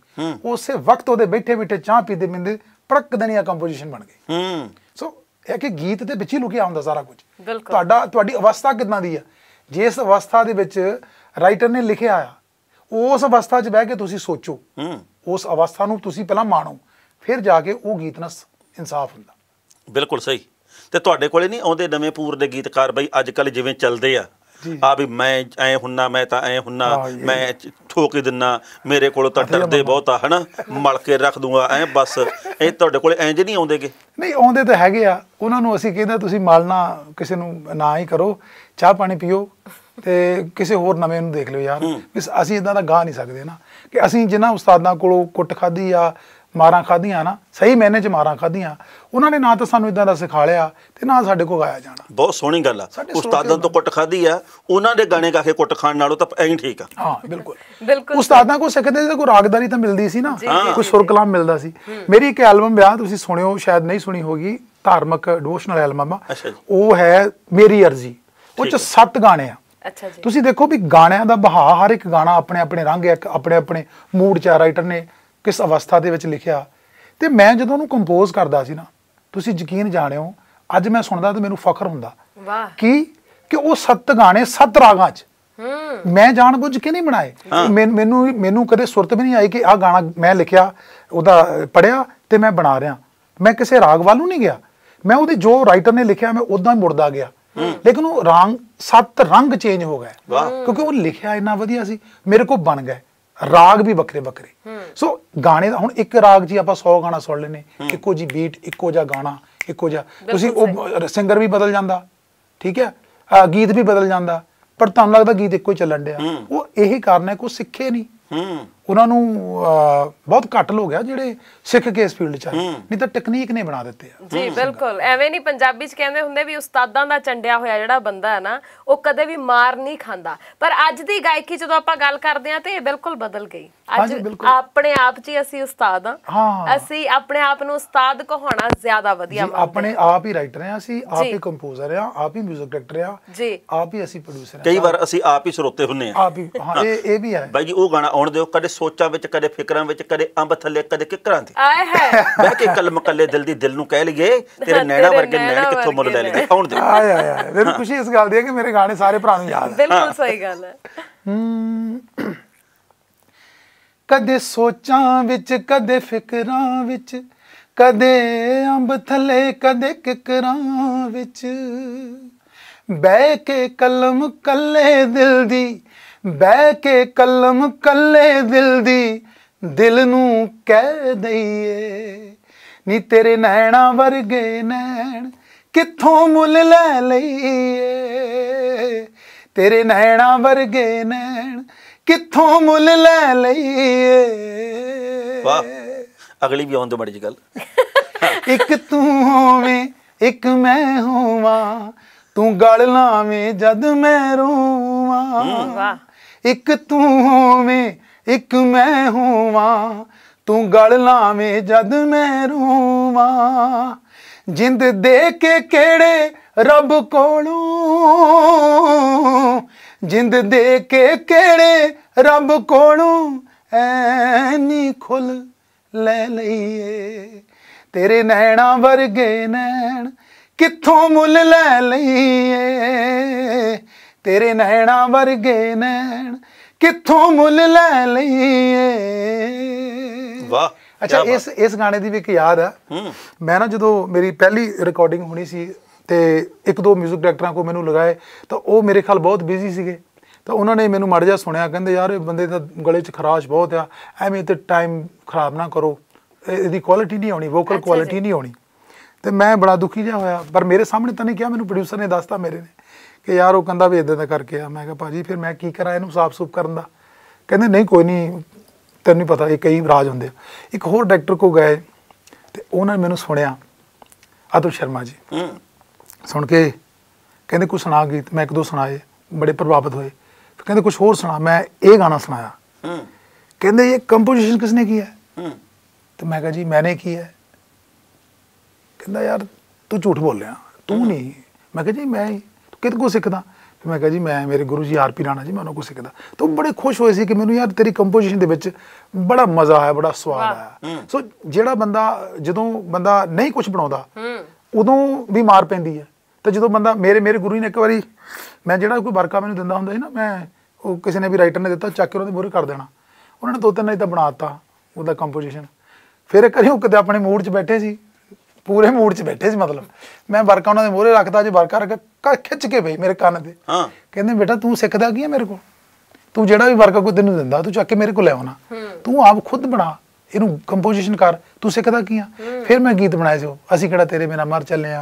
उस वक्त वो बैठे बैठे चाह पीते पीते पड़क देनी कंपोजिशन बन गई। सो यह कि गीत के पिछे लुकिया होंगे सारा कुछ, तुहाडी अवस्था कितना दी है, जिस अवस्था के राइटर ने लिखिया आ उस अवस्था च बह के तुसी सोचो, उस अवस्था नूं तुसी पहला माणो, फिर जाके वो गीत नाल इंसाफ हुंदा। बिल्कुल सही। ते तुहाडे कोले नहीं आउंदे नवें पूर दे गीतकार बई अज कल जिवें चलदे आ अभी मैं ऐ हुन्ना मैं ता ऐ हुन्ना मैं ठोकी दिना मेरे को डरते बहुत है ना मल के रख दूंगा ऐ बस ये को इंज नहीं आते गे नहीं आते तो है उन्होंने असं कहते मलना किसी ना ही करो चाह पानी पियो तो किसी होर नवे देख लो यार असं इदा का गा नहीं सकते ना कि असं जिन्होंने उस्तादा को कुट खाधी आ मारा खादियाँ ना सही मैंने च मारा खादियाँ उन्होंने ना तो सानू इदा का सिखा लिया तो ना साढ़े को गाया जाना बहुत सोहनी गल आ उस्तादां तो कुट खाधी आ उन्होंने गाने गा के कुट खाण नालों तो ऐ ठीक आ हाँ बिल्कुल बिल्कुल उस्तादां को सिखदे तो कोई रागदारी तो मिलती सी ना कोई सुर कलाम मिलता सी। मेरी एक एल्बम आ तुसीं सुनियो शायद नहीं सुनी होगी धार्मिक डिवोशनल एल्बम वो है मेरी अर्जी वो च 7 गाने आ। अच्छा जी तुसीं देखो भी गाणियां दा बहा हर एक गाना अपने अपने रंग अपने अपने मूड च राइटर ने किस अवस्था दे विच लिखिया ते मैं जदों नूं कंपोज करदा सी ना तुसीं यकीन जाणियो अज मैं सुनदा ते मैनूं फखर हुंदा वाह कि वो 7 गाने 7 रागां च मैं जान बुझ के नहीं बनाए। मैनूं मैनूं कदे सुरत भी नहीं आई कि आ गाना मैं लिखिया उहदा पढ़िया ते मैं बना रहा मैं किसी राग वालों नहीं गया मैं उहदी जो राइटर ने लिखिया मैं उदां ही मुड़दा गया लेकिन वो रंग 7 रंग चेंज हो गए क्योंकि वो लिखिया इन्ना वधिया सी मेरे को बन गए राग भी बखरे बखरे। सो गाने हम एक राग जी आप 100 गाना सुन लेने एको जी बीट एको जा गाना एको जा सिंगर भी बदल जाता ठीक है गीत भी बदल जाता पर तुम लगता गीत एको ही चलन दिया वो यही कारण है कि सीखे नहीं उन्होंने बहुत घट लोग है जिहड़े सिख के इस फील्ड च नहीं तो टेक्नीक ने बना दिते हैं जी बिल्कुल एवें नहीं पंजाबी च कहंदे हुंदे भी उस्तादां दा चंडिया होया जिहड़ा बंदा है ना वो कदे भी मार नहीं खांदा पर अज दी गायकी जदों आपां गल करदे हां ते बिल्कुल बदल गई अज अपने आप च असीं उस्ताद हां असीं अपने आप नूं उस्ताद कहाना ज्यादा वधिया अपने आप ही राइटर हां असीं आप ही कंपोजर हां आप ही म्यूजिक डायरेक्टर हां जी आप ही असीं प्रोड्यूसर हां कई बार असीं आप ही श्रोते हुंने हां आप ही हां ये भी है भाई जी वो गाना आउण दिओ कदे सोचा विच कदे फिकरां विच कदे अंब थल्ले कदे किकरां दी आए है बहके कलम कल्ले दिल दी दिल नूं कह लईए तेरे नैणा वर्गे नैण कित्थों मुल ले लईए आउण दे आए आए मेरी खुशी इस गल दी है कि मेरे गाने सारे भरा नूं याद है बिल्कुल सही गल है। कदे सोचा विच कदे फिकरां विच कदे अंब थल्ले कदे किकरां विच बहके कलम कल्ले दिल दी बह के कलम कल्ले दिल दी दिल नूं कह दईए नी तेरे नैणा वर्गे नैण कित्थों मुल ले लईए तेरे नैणा वर्गे नैण कित्थों मुल ले लईए वाह अगली भी आउंदी बड़ी जी गल एक तू होवे एक मैं होवा तू गल लावे जद मैं रोवा वाह एक तू होवे एक मैं होवा तू गल लावे जद मैं रोवा जिंद दे के केड़े रब कोलों जिंद दे के केड़े रब कोलों ऐनी खुल ले लईए तेरे नैणा वर्गे नैण कित्थों मुल ले लईए तेरे नैणा वर्गे नैण कित्थों मुल ले लईए वाह। अच्छा इस गाने की भी एक याद है मैं ना जो मेरी पहली रिकॉर्डिंग होनी सी ते एक दो म्यूजिक डायरेक्टर को मैनू लगाए तो वो मेरे ख्याल बहुत बिजी सीगे तो उन्होंने मैनू माड़ा जिहा सुनिया कहंदे यार बंदे दा गले च खराश बहुत आ ऐवें ते टाइम खराब ना करो इसदी क्वालिटी नहीं आउणी वोकल क्वालिटी नहीं आउणी तो मैं बड़ा दुखी जिहा होया पर मेरे सामने तो नहीं किया मैनू प्रोड्यूसर ने दसता मेरे ने कि यार वो कहता भी इदा करके आ मैं भाजी फिर मैं की करा इनू साफ सूफ करन दा कहते नहीं कोई नहीं तेन नहीं पता ये कई राज होंगे। एक होर डायरेक्टर को गए तो उन्होंने मैनू सुनिया अतुल शर्मा जी सुन के कहते कुछ सुना गीत मैं एक दो सुनाए बड़े प्रभावित हुए कहते कुछ होर सुना मैं ये गाना सुनाया कहते ये कंपोजिशन किसने की है तो मैं कहा जी मैंने की है कहता यार तू झूठ बोल रहा तू नहीं मैं कहा जी मैं कित को सीखदा तो मैं कहा जी मैं मेरे गुरु जी RP राणा जी मैं उन्होंने को सीखदा तो बड़े खुश हुए सी कि मैनू यार तेरी कंपोजिशन दे विच बड़ा मजा आया बड़ा स्वाद आया। सो जिहड़ा बंदा जदों बंदा नहीं कुछ बनाउंदा उदों भी मार पैंदी है तो जदों बंदा मेरे गुरु जी ने एक बारी मैं जिहड़ा कोई वर्का मैनू दिंदा हुंदा है ना मैं वो किसी ने भी राइटर ने दिता चक के उन्होंने मूहरे कर देना उन्होंने 2-3 नहीं तो बना ता उहदा कंपोजिशन फिर एक बारी वो कदे अपने मूड च बैठे सी पूरे मूड च बैठे से मतलब मैं वर्का उन्होंने मोहरे रखता जो वर्का रख खिंच के बई मेरे कान दे कहते बेटा तू सीखदा की है मेरे को तू जो भी वर्का कोई तेन दिंदा तू चक के मेरे को ले आना तू आप खुद बना इनू कंपोजिशन कर तू सीखदा की आ फिर मैं गीत बनाए जो असी किहड़ा तेरे बिना मर चले आ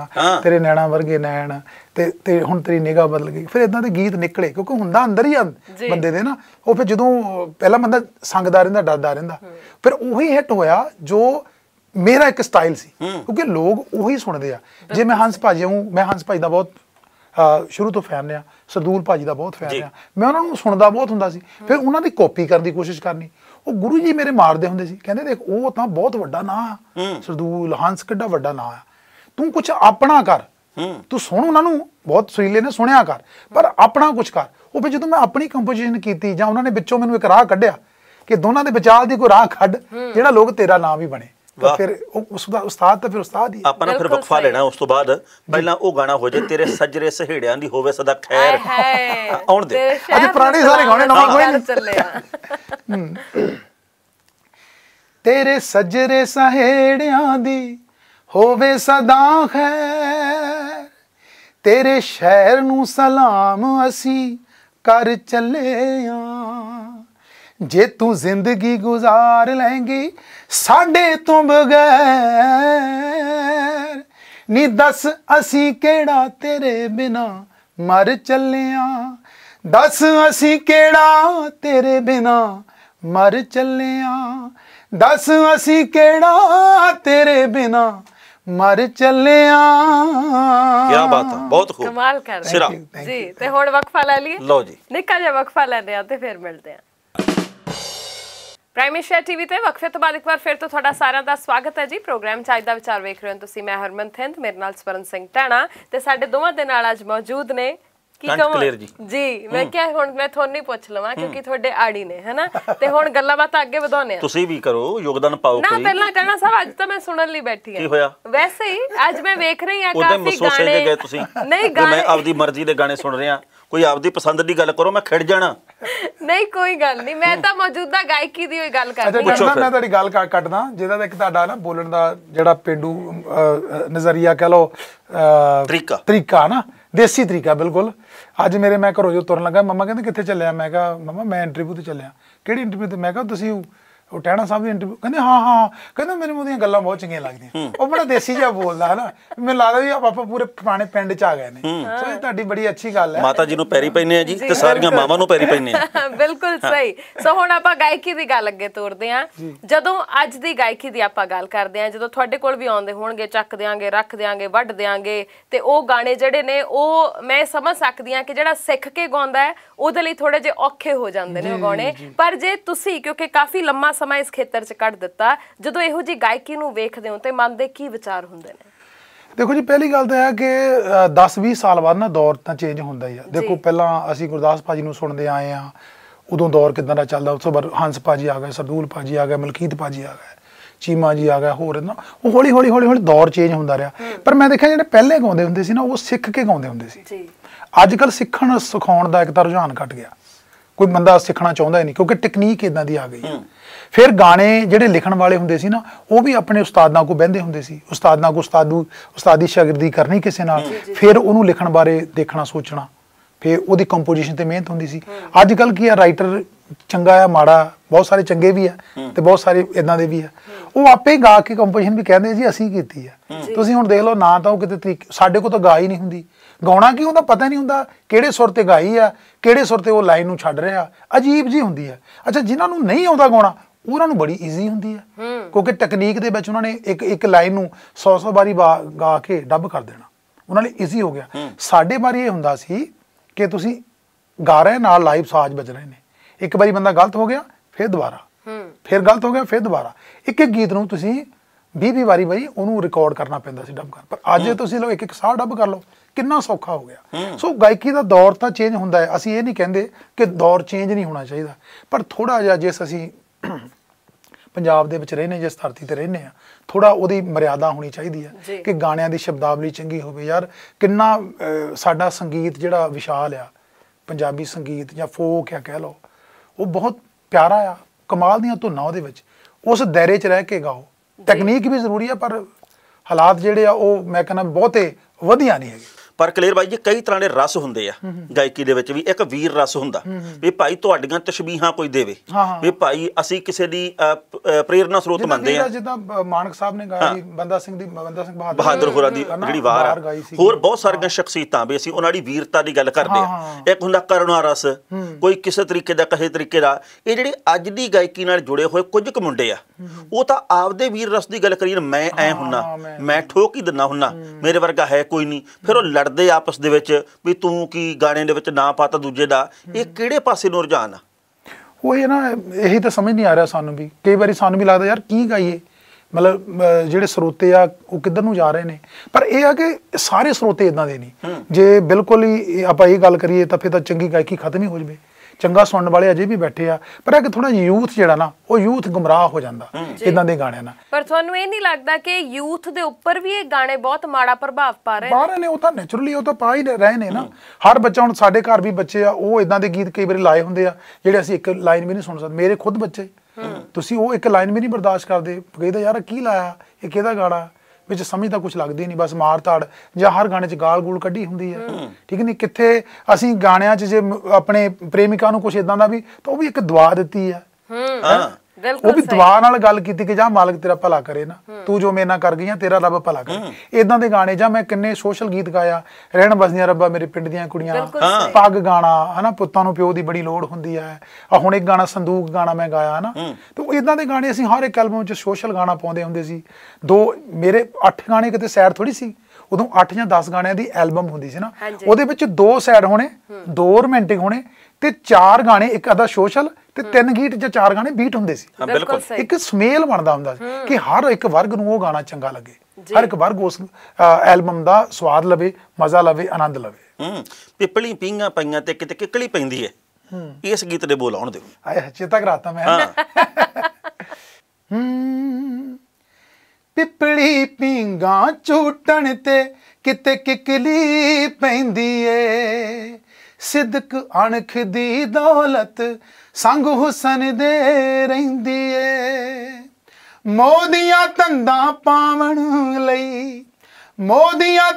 तेरे नैणा वर्गे नैण ते हुण तेरी निगाह बदल गई फिर इदां दे गीत निकले क्योंकि हुंदा अंदर ही बंदे दे ना वो फिर जदों पहला बंदा संगदा रहिंदा डरदा रहिंदा फिर उही हिट होया जो मेरा एक स्टाइल सी क्योंकि लोग उही सुनदे आ जे मैं हंस भाजी हूँ मैं हंस भाजी दा बहुत शुरू तो फैन रहा सरदूल भाजी का बहुत फैन रहा मैं उन्होंने सुनता बहुत होंगे सी फिर उन्होंने कॉपी करने की कोशिश करनी वो गुरु जी मेरे मारते होंगे सी कहते देख वो तो बहुत वड्डा नां सरदूल हंस किड्डा वड्डा नां तू कुछ अपना कर तू सुन उन्होंने बहुत सुरीले ने सुनिया कर पर अपना कुछ कर वो फिर जो मैं अपनी कंपोजिशन की जां उन्होंने विचों मैनूं एक राह कढ़िया कि दोनों के विचार की कोई राह कढ़ जिहड़ा लोग तेरा नाम ही बने तेरे सजरे सहेड़ियां दी होवे सदा खैर तेरे शहर नू सलाम असी कर चले आं जे तू जिंदगी गुजार लेंगी साडे तो बगैर नी दस असी केड़ा तेरे बिना मर चलिया दस असी केड़ा तेरे बिना मर चलिया दस असी केड़ा तेरे बिना मर चलिया। क्या बात है, बहुत खूब, कमाल कर रहे हो जी। ते हुण वक्फा ला लिये, लो जी निक्का जिहा वक्फा लैंदे आ ते फिर मिलदे आ। प्राइम एशिया टीवी ते वक्फे तो बाद एक बार फिर तो थोड़ा सारा दा स्वागत है जी। प्रोग्राम चाज दा विचार वेख रहे हो तुसी, मैं हरमन थिंद, मेरे नाल स्वरण सिंह टैणा ते साडे दोवां दे नाल आज मौजूद ने की क्लियर जी जी। मैं क्या हुण मैं थोड़ी पूछ लवां क्योंकि थोड़े आड़ी ने है ना ते हुण गल्लां बात आगे वधाउने तुसी भी करो, योगदान पाओ ना। पहला टैणा साहब आज तो मैं सुनन लई बैठी हां, वैसे ही आज मैं देख रही हां काफी गाने नहीं गाने मैं आपदी मर्जी दे गाने सुन रहे हां। कोई आपदी पसंद दी गल करो, मैं खड़ जाना। नहीं कोई गल नहीं, मैं तो मौजूदा गायकी दी गल कर रही हां। मैं तेरी गल काटदा जेदा एक ਤੁਹਾਡਾ ਨਾ ਬੋਲਣ ਦਾ ਜਿਹੜਾ ਪਿੰਡੂ ਨਜ਼ਰੀਆ ਕਹ ਲੋ ਤਰੀਕਾ ਤਰੀਕਾ ਨਾ ਦੇਸੀ ਤਰੀਕਾ ਬਿਲਕੁਲ। ਅੱਜ ਮੇਰੇ ਮੈਂ ਘਰੋਂ ਜੋ ਤੁਰਨ ਲੱਗਾ ਮਮਾ ਕਹਿੰਦੇ ਕਿੱਥੇ ਚੱਲਿਆ, ਮੈਂ ਕਿਹਾ ਮਮਾ ਮੈਂ ਇੰਟਰਵਿਊ ਤੇ ਚੱਲਿਆ। ਕਿਹੜੀ ਇੰਟਰਵਿਊ ਤੇ? ਮੈਂ ਕਿਹਾ ਤੁਸੀਂ ਉਹ ਟੈਣਾ ਸਾਹਿਬ ਦੀ ਇੰਟਰਵਿਊ। ਕਹਿੰਦੇ ਹਾਂ ਹਾਂ। ਕਹਿੰਦੇ ਮੈਨੂੰ ਉਹਦੀਆਂ ਗੱਲਾਂ ਬਹੁਤ ਚੰਗੀਆਂ ਲੱਗਦੀਆਂ, ਉਹ ਬੜਾ ਦੇਸੀ ਜਿਹਾ ਬੋਲਦਾ ਹੈ ਨਾ। ਮੈਨੂੰ ਲੱਗਦਾ ਵੀ ਆਪਾਂ ਪੂਰੇ ਪੁਰਾਣੇ ਪਿੰਡ ਚ ਆ ਗਏ ਨੇ। ਸੋ ਇਹ ਤੁਹਾਡੀ ਬੜੀ ਅੱਛੀ ਗੱਲ ਹੈ। ਮਾਤਾ ਜੀ ਨੂੰ ਪੈਰੀ ਪੈਨੇ ਆ ਜੀ ਤੇ ਸਾਰੀਆਂ ਮਾਵਾਂ ਨੂੰ ਪੈਰੀ ਪੈਨੇ ਆ। ਬਿਲਕੁਲ ਸਹੀ। ਸੋ ਹੁਣ ਆਪਾਂ ਗਾਇਕੀ ਦੀ ਗੱਲ ਅੱਗੇ ਤੋਰਦੇ ਆ। ਜਦੋਂ ਅੱਜ ਦੀ ਗਾਇਕੀ ਦੀ ਆਪਾਂ ਗੱਲ ਕਰਦੇ ਆ, ਜਦੋਂ ਤੁਹਾਡੇ ਕੋਲ ਵੀ ਆਉਂਦੇ ਹੋਣਗੇ, ਚੱਕ ਦਿਆਂਗੇ, ਰੱਖ ਦਿਆਂਗੇ, ਵੱਢ ਦਿਆਂਗੇ ਤੇ ਉਹ ਗਾਣੇ ਜਿਹੜੇ ਨੇ ਉਹ ਮੈਂ ਸਮਝ ਸਕਦੀ ਆ ਕਿ ਜਿਹੜਾ ਸਿੱਖ ਕੇ ਗਾਉਂਦਾ ਹੈ ਉਹਦੇ ਲਈ ਥੋੜੇ ਜਿਹੇ ਔਖੇ ਹੋ ਜਾਂਦੇ ਨੇ ਉਹ ਗਾਣੇ। ਪਰ ਜੇ ਤੁਸੀਂ, ਕਿਉਂਕਿ ਕਾਫੀ ਲੰਮਾ ਸਮਾਂ ਇਸ ਖੇਤਰ ਚ ਕੱਢ ਦਿੱਤਾ, ਜਦੋਂ ਇਹੋ ਜੀ ਗਾਇਕੀ ਨੂੰ ਵੇਖਦੇ ਹੋ ਤੇ ਮਨ ਦੇ ਕੀ ਵਿਚਾਰ ਹੁੰਦੇ ਨੇ? ਦੇਖੋ ਜੀ, ਪਹਿਲੀ ਗੱਲ ਤਾਂ ਹੈ ਕਿ 10-20 ਸਾਲ ਬਾਅਦ ਨਾ ਦੌਰ ਤਾਂ ਚੇਂਜ ਹੁੰਦਾ ਹੀ ਆ। ਦੇਖੋ ਪਹਿਲਾਂ ਅਸੀਂ ਗੁਰਦਾਸ ਭਾਜੀ ਨੂੰ ਸੁਣਦੇ ਆਏ ਆ, ਉਦੋਂ ਦੌਰ ਕਿਦਾਂ ਦਾ ਚੱਲਦਾ। ਉਸ ਤੋਂ ਬਾਅਦ ਹੰਸ ਭਾਜੀ ਆ ਗਏ, ਸਰਦੂਲ ਭਾਜੀ ਆ ਗਏ, ਮਲਕੀਤ ਭਾਜੀ ਆ ਗਏ, ਚੀਮਾ ਜੀ ਆ ਗਏ, ਹੋਰ ਨਾ ਉਹ ਹੌਲੀ ਹੌਲੀ ਹੌਲੀ ਹੌਲੀ ਦੌਰ ਚੇਂਜ ਹੁੰਦਾ ਰਿਹਾ। ਪਰ ਮੈਂ ਦੇਖਿਆ ਜਿਹੜੇ ਪਹਿਲੇ ਗਾਉਂਦੇ ਹੁੰਦੇ ਸੀ ਨਾ ਉਹ ਸਿੱਖ ਕੇ ਗਾਉਂਦੇ ਹੁੰਦੇ ਸੀ ਜੀ। ਅੱਜ ਕੱਲ ਸਿੱਖਣ ਸਿਖਾਉਣ ਦਾ ਇੱਕ ਤਾਂ ਰੁਝਾਨ ਘਟ ਗਿਆ, ਕੋਈ ਬੰਦਾ ਸਿੱਖਣਾ ਚਾਹੁੰਦਾ ਹੀ ਨਹੀਂ ਕਿਉਂਕਿ ਟੈਕਨੀਕ ਇਦਾਂ ਦੀ ਆ ਗਈ ਹੈ। फिर गाने जिहड़े लिखण वाले हुंदे सी ना वो भी अपने उस्तादां को बहंदे हुंदे सी, उस्तादां को उस्तादी शागिरदी करनी किसी नाल, फिर उहनूं लिखण बारे देखना सोचना, फिर उहदी कंपोजिशन ते मेहनत हुंदी सी। अजकल की है राइटर चंगा है माड़ा, बहुत सारे चंगे भी है ते बहुत सारे इदां दे भी है, वो आपे गा के कंपोजिशन भी कहंदे जी असीं कीती है। तुसीं हुण देख लो ना तां किते तरीके साडे कोल तां गा ही नहीं हुंदी, गाउणा की होंदा पता नहीं हुंदा, किहड़े सुर ते गाई है किहड़े सुर ते वो लाइन नूं छड्ड रिहा, अजीब जी हुंदी है। अच्छा, जिन्हां नूं नहीं आउंदा गाउणा उन्होंने बड़ी ईजी होंगी है क्योंकि टैक्नीक दे विच उन्होंने एक लाइन नूं 100-100 बारी गा के डब कर देना, उन्होंने ईजी हो गया। साढ़े बारी ये हुंदा सी कि तुसीं गा रहे नाल लाइव साज बज रहे ने, एक बारी बंदा गलत हो गया फिर दोबारा, फिर गलत हो गया फिर दोबारा, एक एक गीत नूं तुसीं 20-20 बारी बारी उन्होंने रिकॉर्ड करना पैंदा सी डब कर। पर अज तुसीं लो एक एक साह डब कर लो, कितना सौखा हो गया। सो गायकी का दौर तो चेंज होंदा है, असीं ये नहीं कहंदे कि दौर चेंज नहीं होना चाहिए, पर थोड़ा जिहा जिस असीं पंजाब दे विच रहने, जिस धरती ते रहने, थोड़ा उहदी मर्यादा होनी चाहिदी है कि गाणियां दी शब्दावली चंगी होवे। यार किन्ना साडा संगीत जिहड़ा विशाल आ, पंजाबी संगीत जां फोक आ कह लो, वो बहुत प्यारा आ, कमाल दियां धुनां उहदे विच, उस दायरे च रह के गाओ। टैक्नीक भी जरूरी है पर हालात जिहड़े मैं कहना बहुते वधिया नहीं है। पर कलेर भाई जी कई तरह के रस होंगे आ गायकी दे विच भी, एक वीर रस होंदा भी भाई तुहाडीआं तशबीहां कोई देवे भी भाई असीं किसे दी प्रेरणा स्रोत मंदे आ, जिद्दां मानक साहब ने गाई बंदा सिंह बहादुर होरां दी जिहड़ी वार आ, होर बहुत सारियां शख्सियतां भी असीं उन्हां दी वीरता दी गल करदे आ। एक हुंदा करुणा रस, कोई किसे तरीके दा कहे तरीके दा। इह जिहड़े अज दी गायकी नाल जुड़े होए कुछ क मुंडे आ ओह तां आपदे वीर रस दी गल करीए मैं ऐ हुंना, मैं ठोक ही दिंदा हुंना, मेरे वर्गा है कोई नहीं, फिर ओह लड़दे आपस दे विच भी तू की गाने दे विच ना पाता दूजे दा। ये किहड़े पासे नूं रुझान आ? वो ये ना यही तो समझ नहीं आ रहा सानू भी, कई बार सानू भी लगता यार की गाइए, मतलब जिहड़े स्रोते आ वो किधर नूं जा रहे ने। पर यह आ कि सारे स्रोते इदां दे नहीं, जे बिल्कुल ही आपां इह गल करिए तां फिर तां चंगी गायकी खत्म ही हो जाए। चंगा सुनने वाले अजे भी बैठे आ, पर एक थोड़ा यूथ जिहड़ा ना वो यूथ गुमराह हो जाता इदां दे गाणियां नाल। पर तुहानूं इह नहीं लगदा कि यूथ दे उपर भी ये गाणे बहुत माड़ा प्रभाव पा रहे हैं? ने वो तां नैचुरली वो तां पा ही रहे ने ना। हर बच्चा, हुण साडे घर भी बच्चे आ वो इदां दे गीत कई बारी लाए हुंदे आ जिहड़े असीं एक लाइन भी नहीं सुन सकदे। मेरे खुद बच्चे तुसीं वो एक लाइन भी नहीं बर्दाश्त करदे, कहदा यार की लाया ये किहदा गाणा, ਵਿੱਚ ਸਮਝ ਤਾਂ ਕੁਝ ਲੱਗਦੀ ਨਹੀਂ, ਬਸ ਮਾਰ ਧਾੜ ਜਾਂ ਹਰ ਗਾਣੇ 'ਚ ਗਾਲ ਗੂਲ ਕੱਢੀ ਹੁੰਦੀ ਹੈ। ਠੀਕ ਨਹੀਂ ਕਿੱਥੇ ਅਸੀਂ ਗਾਣਿਆਂ 'ਚ ਜੇ ਆਪਣੇ ਪ੍ਰੇਮਿਕਾ ਨੂੰ ਕੁਝ ਇਦਾਂ ਦਾ ਵੀ ਤਾਂ ਉਹ ਵੀ ਇੱਕ ਦੁਆ ਦਿੱਤੀ ਆ, ਉਹ ਵੀ ਦੁਆ ਨਾਲ ਗੱਲ ਕੀਤੀ ਕਿ ਜਾਂ ਮਾਲਕ ਤੇਰਾ ਭਲਾ ਕਰੇ ਨਾ, ਤੂੰ ਜੋ ਮੇਰੇ ਨਾਲ ਕਰ ਗਈ ਆ ਤੇਰਾ ਰੱਬ ਭਲਾ ਕਰੇ। ਇਦਾਂ ਦੇ ਗਾਣੇ, ਜਾਂ ਮੈਂ ਕਿੰਨੇ ਸੋਸ਼ਲ ਗੀਤ ਗਾਇਆ, ਰਹਿਣ ਬਸਦੀਆਂ ਰੱਬਾ ਮੇਰੇ ਪਿੰਡ ਦੀਆਂ ਕੁੜੀਆਂ, ਪੱਗ ਗਾਣਾ ਹਨਾ, ਪੁੱਤਾਂ ਨੂੰ ਪਿਓ ਦੀ ਬੜੀ ਲੋੜ ਹੁੰਦੀ ਹੈ। ਹੁਣ ਇੱਕ ਗਾਣਾ ਸੰਦੂਕ ਗਾਣਾ ਮੈਂ ਗਾਇਆ ਹਨਾ, ਤੇ ਇਦਾਂ ਦੇ ਗਾਣੇ ਅਸੀਂ ਹਰ ਇੱਕ ਐਲਬਮ 'ਚ ਸੋਸ਼ਲ ਗਾਣਾ ਪਾਉਂਦੇ ਹੁੰਦੇ ਸੀ। ਦੋ ਮੇਰੇ 8 ਗਾਣੇ ਕਿਤੇ ਸੈਡ ਥੋੜੀ ਸੀ ਉਦੋਂ, 8 ਜਾਂ 10 ਗਾਣਿਆਂ ਦੀ ਐਲਬਮ ਹੁੰਦੀ ਸੀ ਨਾ, ਉਹਦੇ ਵਿੱਚ 2 ਸੈਡ ਹੋਣੇ, 2 ਰੋਮਾਂਟਿਕ ਹੋਣੇ ਤੇ 4 ਗਾਣੇ ਇੱਕ ਅਦਾ ਸੋਸ਼ਲ ਤੇ 3 ਗੀਤ ਜਾਂ 4 ਗਾਣੇ ਬੀਟ ਹੁੰਦੇ ਸੀ। ਬਿਲਕੁਲ ਇੱਕ ਸਮੇਲ ਬਣਦਾ ਹੁੰਦਾ ਸੀ ਕਿ ਹਰ ਇੱਕ ਵਰਗ ਨੂੰ ਉਹ ਗਾਣਾ ਚੰਗਾ ਲੱਗੇ, ਹਰ ਇੱਕ ਵਰਗ ਉਸ ਐਲਬਮ ਦਾ ਸਵਾਦ ਲਵੇ, ਮਜ਼ਾ ਲਵੇ, ਆਨੰਦ ਲਵੇ। ਪਿੱਪਲੀ ਪੀਂਘਾਂ ਪਈਆਂ ਤੇ ਕਿਤੇ ਕਿਕਲੀ ਪੈਂਦੀ ਹੈ, ਇਸ ਗੀਤ ਦੇ ਬੋਲ ਆਉਣ ਦਿਓ। ਆਏ ਚੇਤਾ ਕਰਾਤਾ ਮੈਂ। ਪਿੱਪਲੀ ਪੀਂਘਾਂ ਝੂਟਣ ਤੇ ਕਿਤੇ ਕਿਕਲੀ ਪੈਂਦੀ ਏ, सिदक अणख दी दौलत संग हुसन दे रहिंदी ए। मोदियां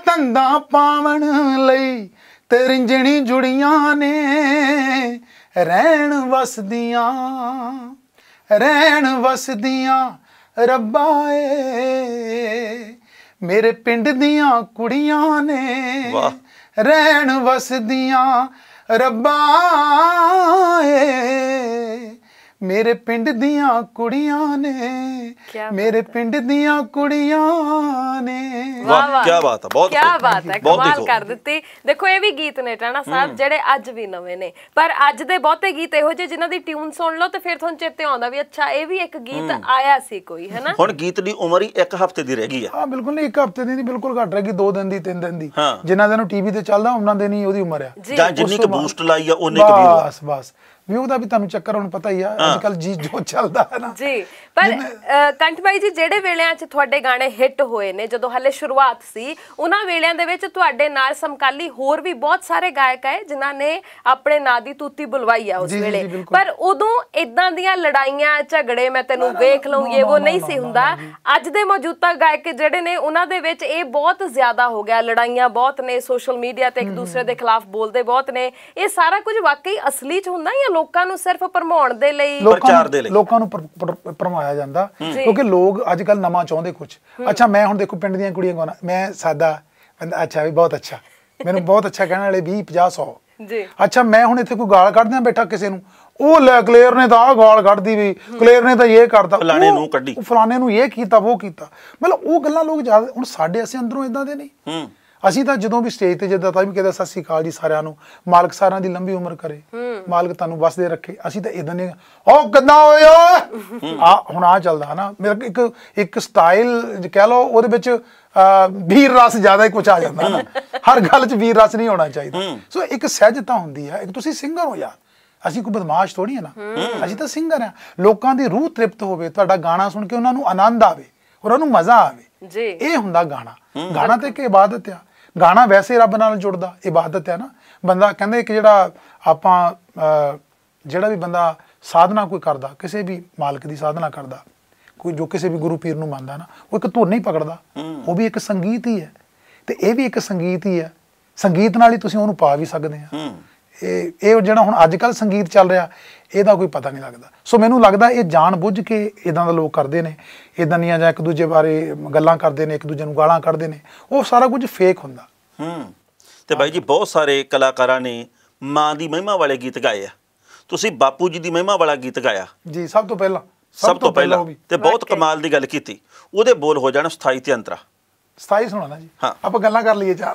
तंदा पावन लई ते रिंजणी जुड़ियां ने रैण वसदियां रब्बा ए। मेरे पिंड दियां कुड़ियां ने रैण वसदियां रब्बा ए। मेरे पिंड दियां कुड़ियां ने, मेरे पिंड दियां कुड़ियां ने। वाह क्या बात है, बहुत क्या बात है, कमाल कर दित्ती। देखो ये भी गीत ने टाणा साहब जेडे अज भी नवे ने, पर अज दे बहुते गीत इहो जे जिन्हां दी ट्यून सुन लो ते फिर तुहानूं चेते आउंदा भी अच्छा ये भी एक गीत आया सी कोई, है ना। हुण गीत दी उमर ही एक हफ्ते दी रह गई है। हां बिल्कुल नहीं, एक हफ्ते दी नहीं, बिल्कुल घट रही, 2 दिन दी 3 दिन दी। जिन्हां दे नूं टीवी ते चलदा उन्हां दे नहीं ओदी उमर है, जां जिन्नी क बूस्ट लाइ आ ओने क व्यू। बस बस व्यू दा भी तुहानूं चक्कर हुण पता ही आ। झगड़े मैं तेनू वेख लूं ये वो नहीं सी हुंदा, अज दे मौजूदा गायक जिहड़े ने उन्हां दे विच इह बहुत ज्यादा हो गया, लड़ाइयां बहुत ने, सोशल मीडिया ते एक दूसरे दे खिलाफ बोलदे बहुत ने। इह सारा कुछ वाकई असली च हुंदा या लोकां नूं सिर्फ भरमाउण दे ਲਈ ਲੋਕਾਂ ਨੂੰ ਪਰਮਾਇਆ ਜਾਂਦਾ, ਕਿਉਂਕਿ ਲੋਕ ਅੱਜ ਕੱਲ ਨਵਾਂ ਚਾਹੁੰਦੇ ਕੁਝ। ਅੱਛਾ ਮੈਂ ਹੁਣ ਦੇਖੋ ਪਿੰਡ ਦੀਆਂ ਕੁੜੀਆਂ ਗਾਉਣਾ, ਮੈਂ ਸਾਦਾ ਬੰਦਾ, ਅੱਛਾ ਵੀ ਬਹੁਤ ਅੱਛਾ, ਮੈਨੂੰ ਬਹੁਤ ਅੱਛਾ ਕਹਿਣ ਵਾਲੇ 20 50 100 ਜੀ। ਅੱਛਾ ਮੈਂ ਹੁਣ ਇੱਥੇ ਕੋਈ ਗਾਲ ਕੱਢਦਿਆਂ ਬੈਠਾ ਕਿਸੇ ਨੂੰ, ਉਹ ਲੈ ਕਲੇਰ ਨੇ ਤਾਂ ਆ ਗਾਲ ਕੱਢਦੀ ਵੀ, ਕਲੇਰ ਨੇ ਤਾਂ ਇਹ ਕਰਦਾ, ਫਲਾਣੇ ਨੂੰ ਕੱਢੀ, ਫਲਾਣੇ ਨੂੰ ਇਹ ਕੀਤਾ ਉਹ ਕੀਤਾ, ਮਤਲਬ ਉਹ ਗੱਲਾਂ ਲੋਕ ਜ਼ਿਆਦਾ। ਹੁਣ ਸਾਡੇ ਅਸੀਂ ਅੰਦਰੋਂ ਇਦਾਂ ਦੇ ਨਹੀਂ, ਅਸੀਂ ਤਾਂ ਜਦੋਂ ਵੀ ਸਟੇਜ ਤੇ ਜਿੱਦਾਂ ਤਾਂ ਵੀ ਕਹਿੰਦਾ ਸਤਿ ਸ਼੍ਰੀ ਅਕਾਲ ਜੀ ਸਾਰਿਆਂ ਨੂੰ, ਮਾਲਕ ਸਾਰਿਆਂ ਦੀ ਲੰਬੀ ਉਮਰ ਕਰੇ, ਮਾਲਕ ਤੁਹਾਨੂੰ ਵਸਦੇ ਰੱਖੇ, ਅਸੀਂ ਤਾਂ ਇਦਾਂ ਨਹੀਂ। ਉਹ ਕਿੱਦਾਂ ਹੋਇਆ ਆ ਹੁਣ ਆ ਚੱਲਦਾ ਹਨਾ, ਮੇਰਾ ਇੱਕ ਇੱਕ ਸਟਾਈਲ ਕਹਿ ਲਓ, ਉਹਦੇ ਵਿੱਚ ਵੀਰ ਰਸ ਜ਼ਿਆਦਾ ਹੀ ਕੁਝ ਆ ਜਾਂਦਾ ਨਾ, ਹਰ ਗੱਲ 'ਚ ਵੀਰ ਰਸ ਨਹੀਂ ਹੋਣਾ ਚਾਹੀਦਾ। ਸੋ ਇੱਕ ਸਹਿਜਤਾ ਹੁੰਦੀ ਹੈ, ਇੱਕ ਤੁਸੀਂ ਸਿੰਗਰ ਹੋ ਯਾਰ, ਅਸੀਂ ਕੋਈ ਬਦਮਾਸ਼ ਥੋੜ੍ਹੀ ਹੈ ਨਾ, ਅਸੀਂ ਤਾਂ ਸਿੰਗਰ ਹਾਂ। ਲੋਕਾਂ ਦੀ ਰੂਹ ਤ੍ਰਿਪਤ ਹੋਵੇ, ਤੁਹਾਡਾ ਗਾਣਾ ਸੁਣ ਕੇ ਉਹਨਾਂ ਨੂੰ ਆਨੰਦ ਆਵੇ, ਉਹਨਾਂ ਨੂੰ ਮਜ਼ਾ ਆਵੇ, ਜੀ ਇਹ ਹੁੰਦਾ ਗਾਣਾ। ਗਾਣਾ ਤੇ ਇੱਕ ਇਬਾਦਤ ਆ, ਗਾਣਾ ਵੈਸੇ ਰੱਬ ਨਾਲ ਜੁੜਦਾ ਇਬਾਦਤ ਹੈ ਨਾ। ਬੰਦਾ ਕਹਿੰਦੇ ਕਿ ਜਿਹੜਾ ਆਪਾਂ ਜਿਹੜਾ ਵੀ ਬੰਦਾ ਸਾਧਨਾ ਕੋਈ ਕਰਦਾ, ਕਿਸੇ ਵੀ ਮਾਲਕ ਦੀ ਸਾਧਨਾ ਕਰਦਾ, कोई जो किसी भी गुरु पीर नूं मानदा ना वो एक धुन ही पकड़दा, वो भी एक संगीत ही है ते यह भी एक संगीत ही है। संगीत नाल ही तुसीं उहनूं पा भी सकदे आ। ਇਹ ਜਿਹੜਾ ਹੁਣ ਅੱਜ ਕੱਲ ਸੰਗੀਤ ਚੱਲ ਰਿਹਾ ਇਹਦਾ ਕੋਈ ਪਤਾ ਨਹੀਂ ਲੱਗਦਾ। ਸੋ ਮੈਨੂੰ ਲੱਗਦਾ ਇਹ ਜਾਣ ਬੁੱਝ ਕੇ ਇਦਾਂ ਦੇ ਲੋਕ ਕਰਦੇ ਨੇ, ਇਦਾਂ ਦੀਆਂ ਜਾਂ ਇੱਕ ਦੂਜੇ ਬਾਰੇ ਗੱਲਾਂ ਕਰਦੇ ਨੇ, ਇੱਕ ਦੂਜੇ ਨੂੰ ਗਾਲਾਂ ਕੱਢਦੇ ਨੇ, ਉਹ ਸਾਰਾ ਕੁਝ ਫੇਕ ਹੁੰਦਾ। ਤੇ ਬਾਈ ਜੀ ਬਹੁਤ ਸਾਰੇ ਕਲਾਕਾਰਾਂ ਨੇ ਮਾਂ ਦੀ ਮਹਿਮਾ ਵਾਲੇ ਗੀਤ ਗਾਏ ਆ, ਤੁਸੀਂ ਬਾਪੂ ਜੀ ਦੀ ਮਹਿਮਾ ਵਾਲਾ ਗੀਤ ਗਾਇਆ ਜੀ ਸਭ ਤੋਂ ਪਹਿਲਾਂ ਤੇ ਬਹੁਤ ਕਮਾਲ ਦੀ ਗੱਲ ਕੀਤੀ। ਉਹਦੇ ਬੋਲ ਹੋ ਜਾਣ 27 ਤੇ ਅੰਤਰਾ 27 ਸੁਣਾਣਾ ਜੀ, ਆਪਾਂ ਗੱਲਾਂ ਕਰ ਲਈਏ ਚਾਹ।